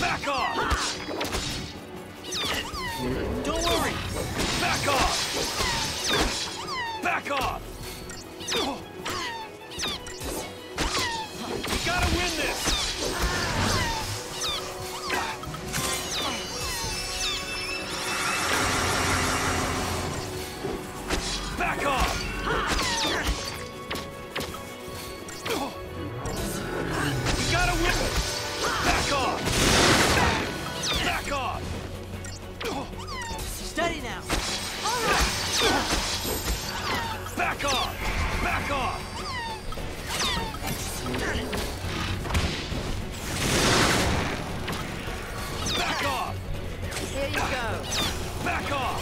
Back off! Don't worry! Back off! Back off! We gotta win this! Back off! We gotta win this! Back off! Back off! Steady now! All right! Back off! Back off! Back off! Here you go! Back off!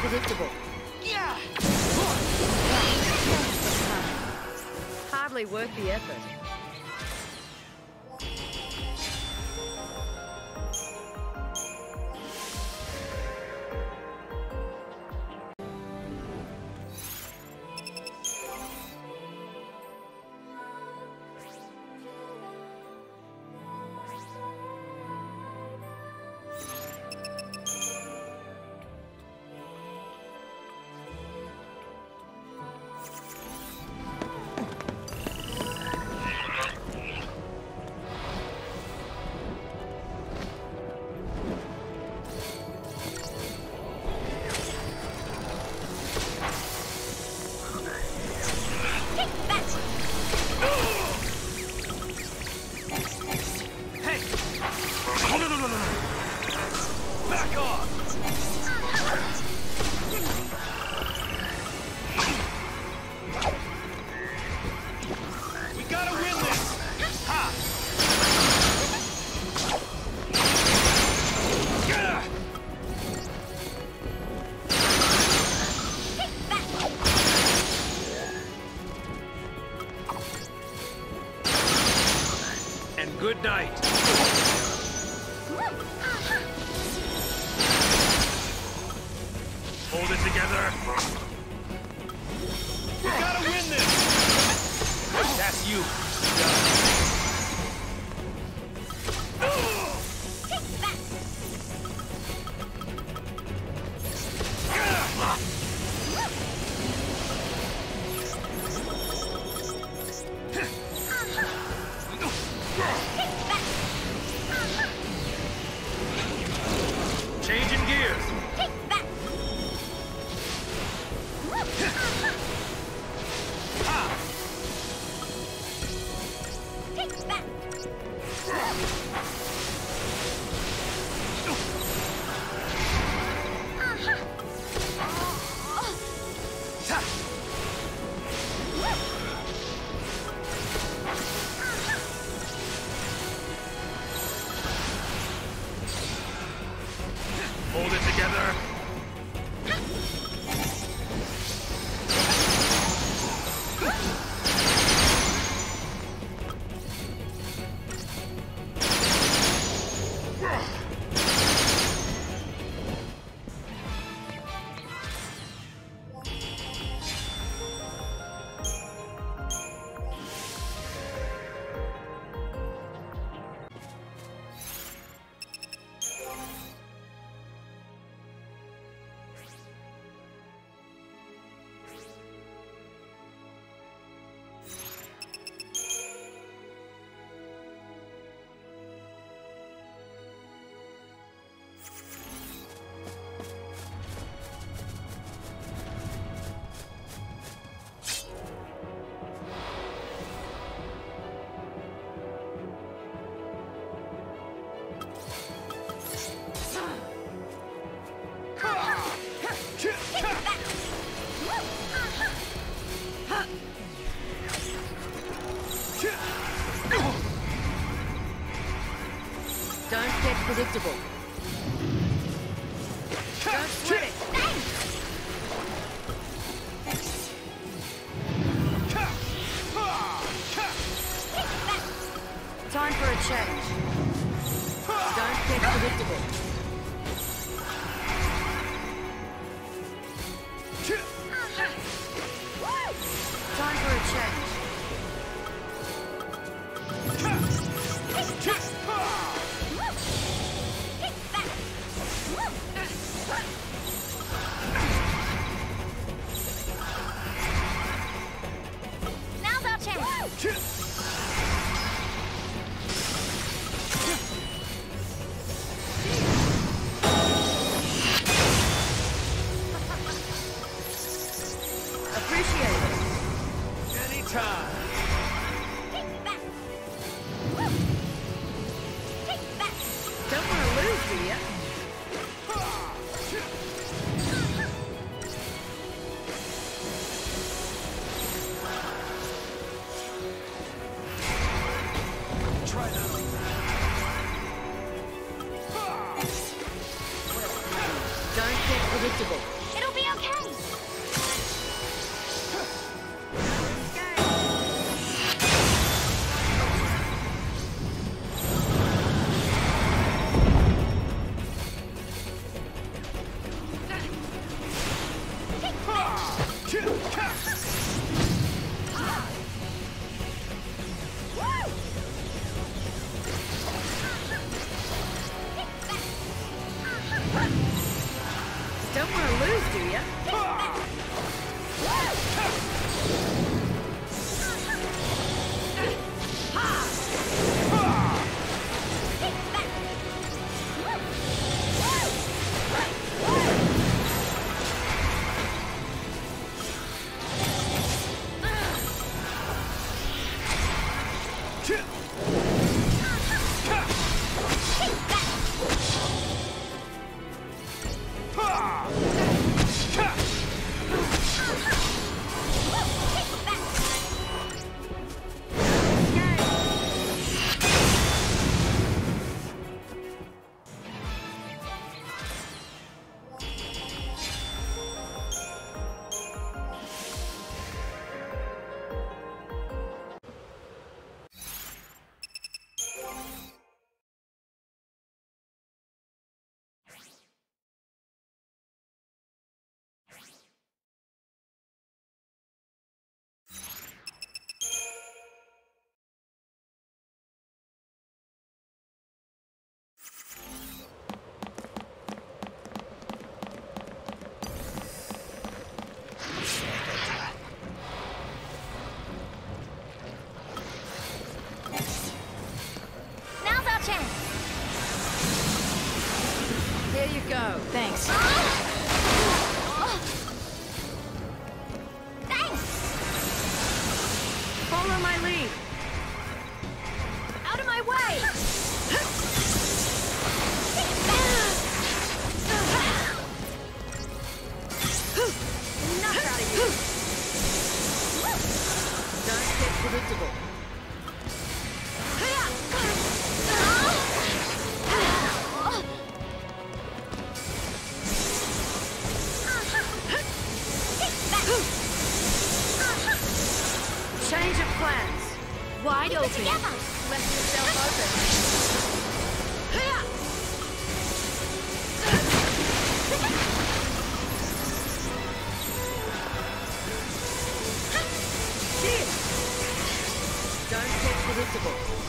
Predictable. Yeah. Hardly worth the effort. Hold it together. Don't get predictable. Don't sweat it. Time for a change. Don't get predictable. Predictable. together. Left yourself open. Don't get predictable.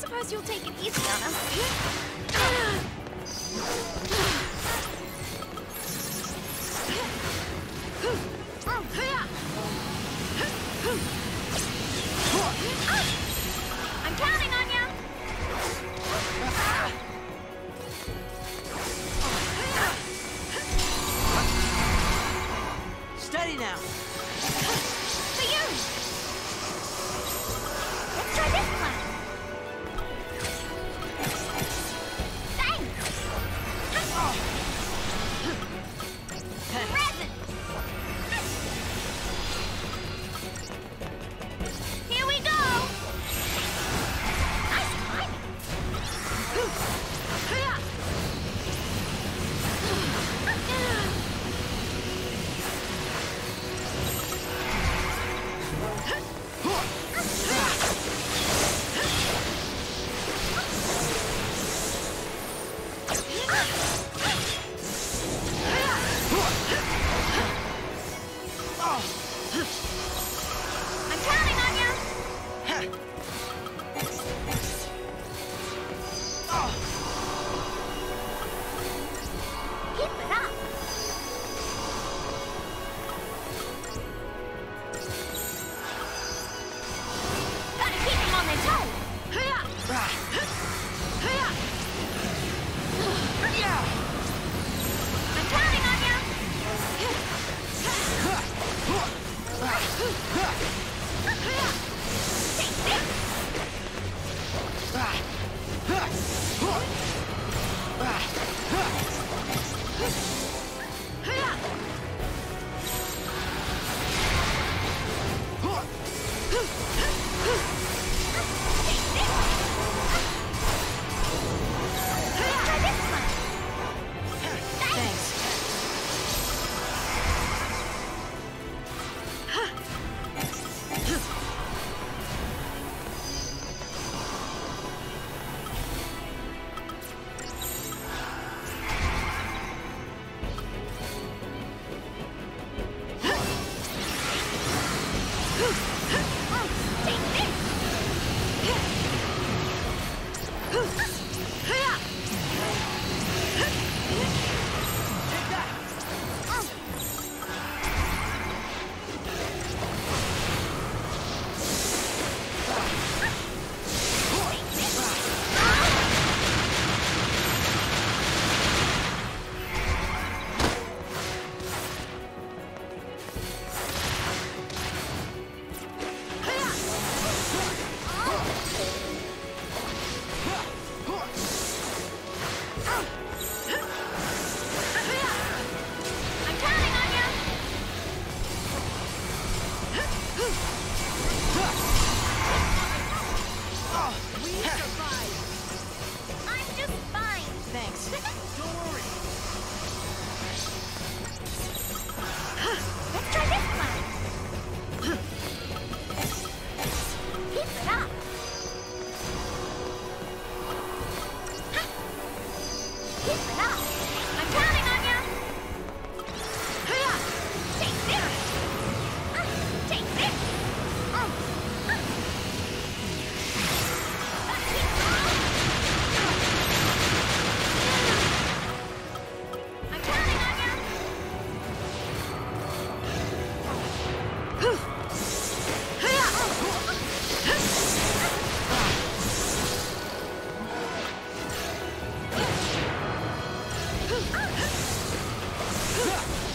Suppose you'll take it easy on us. I'm counting on you. Steady now. For you. Let's try this plan. Huh!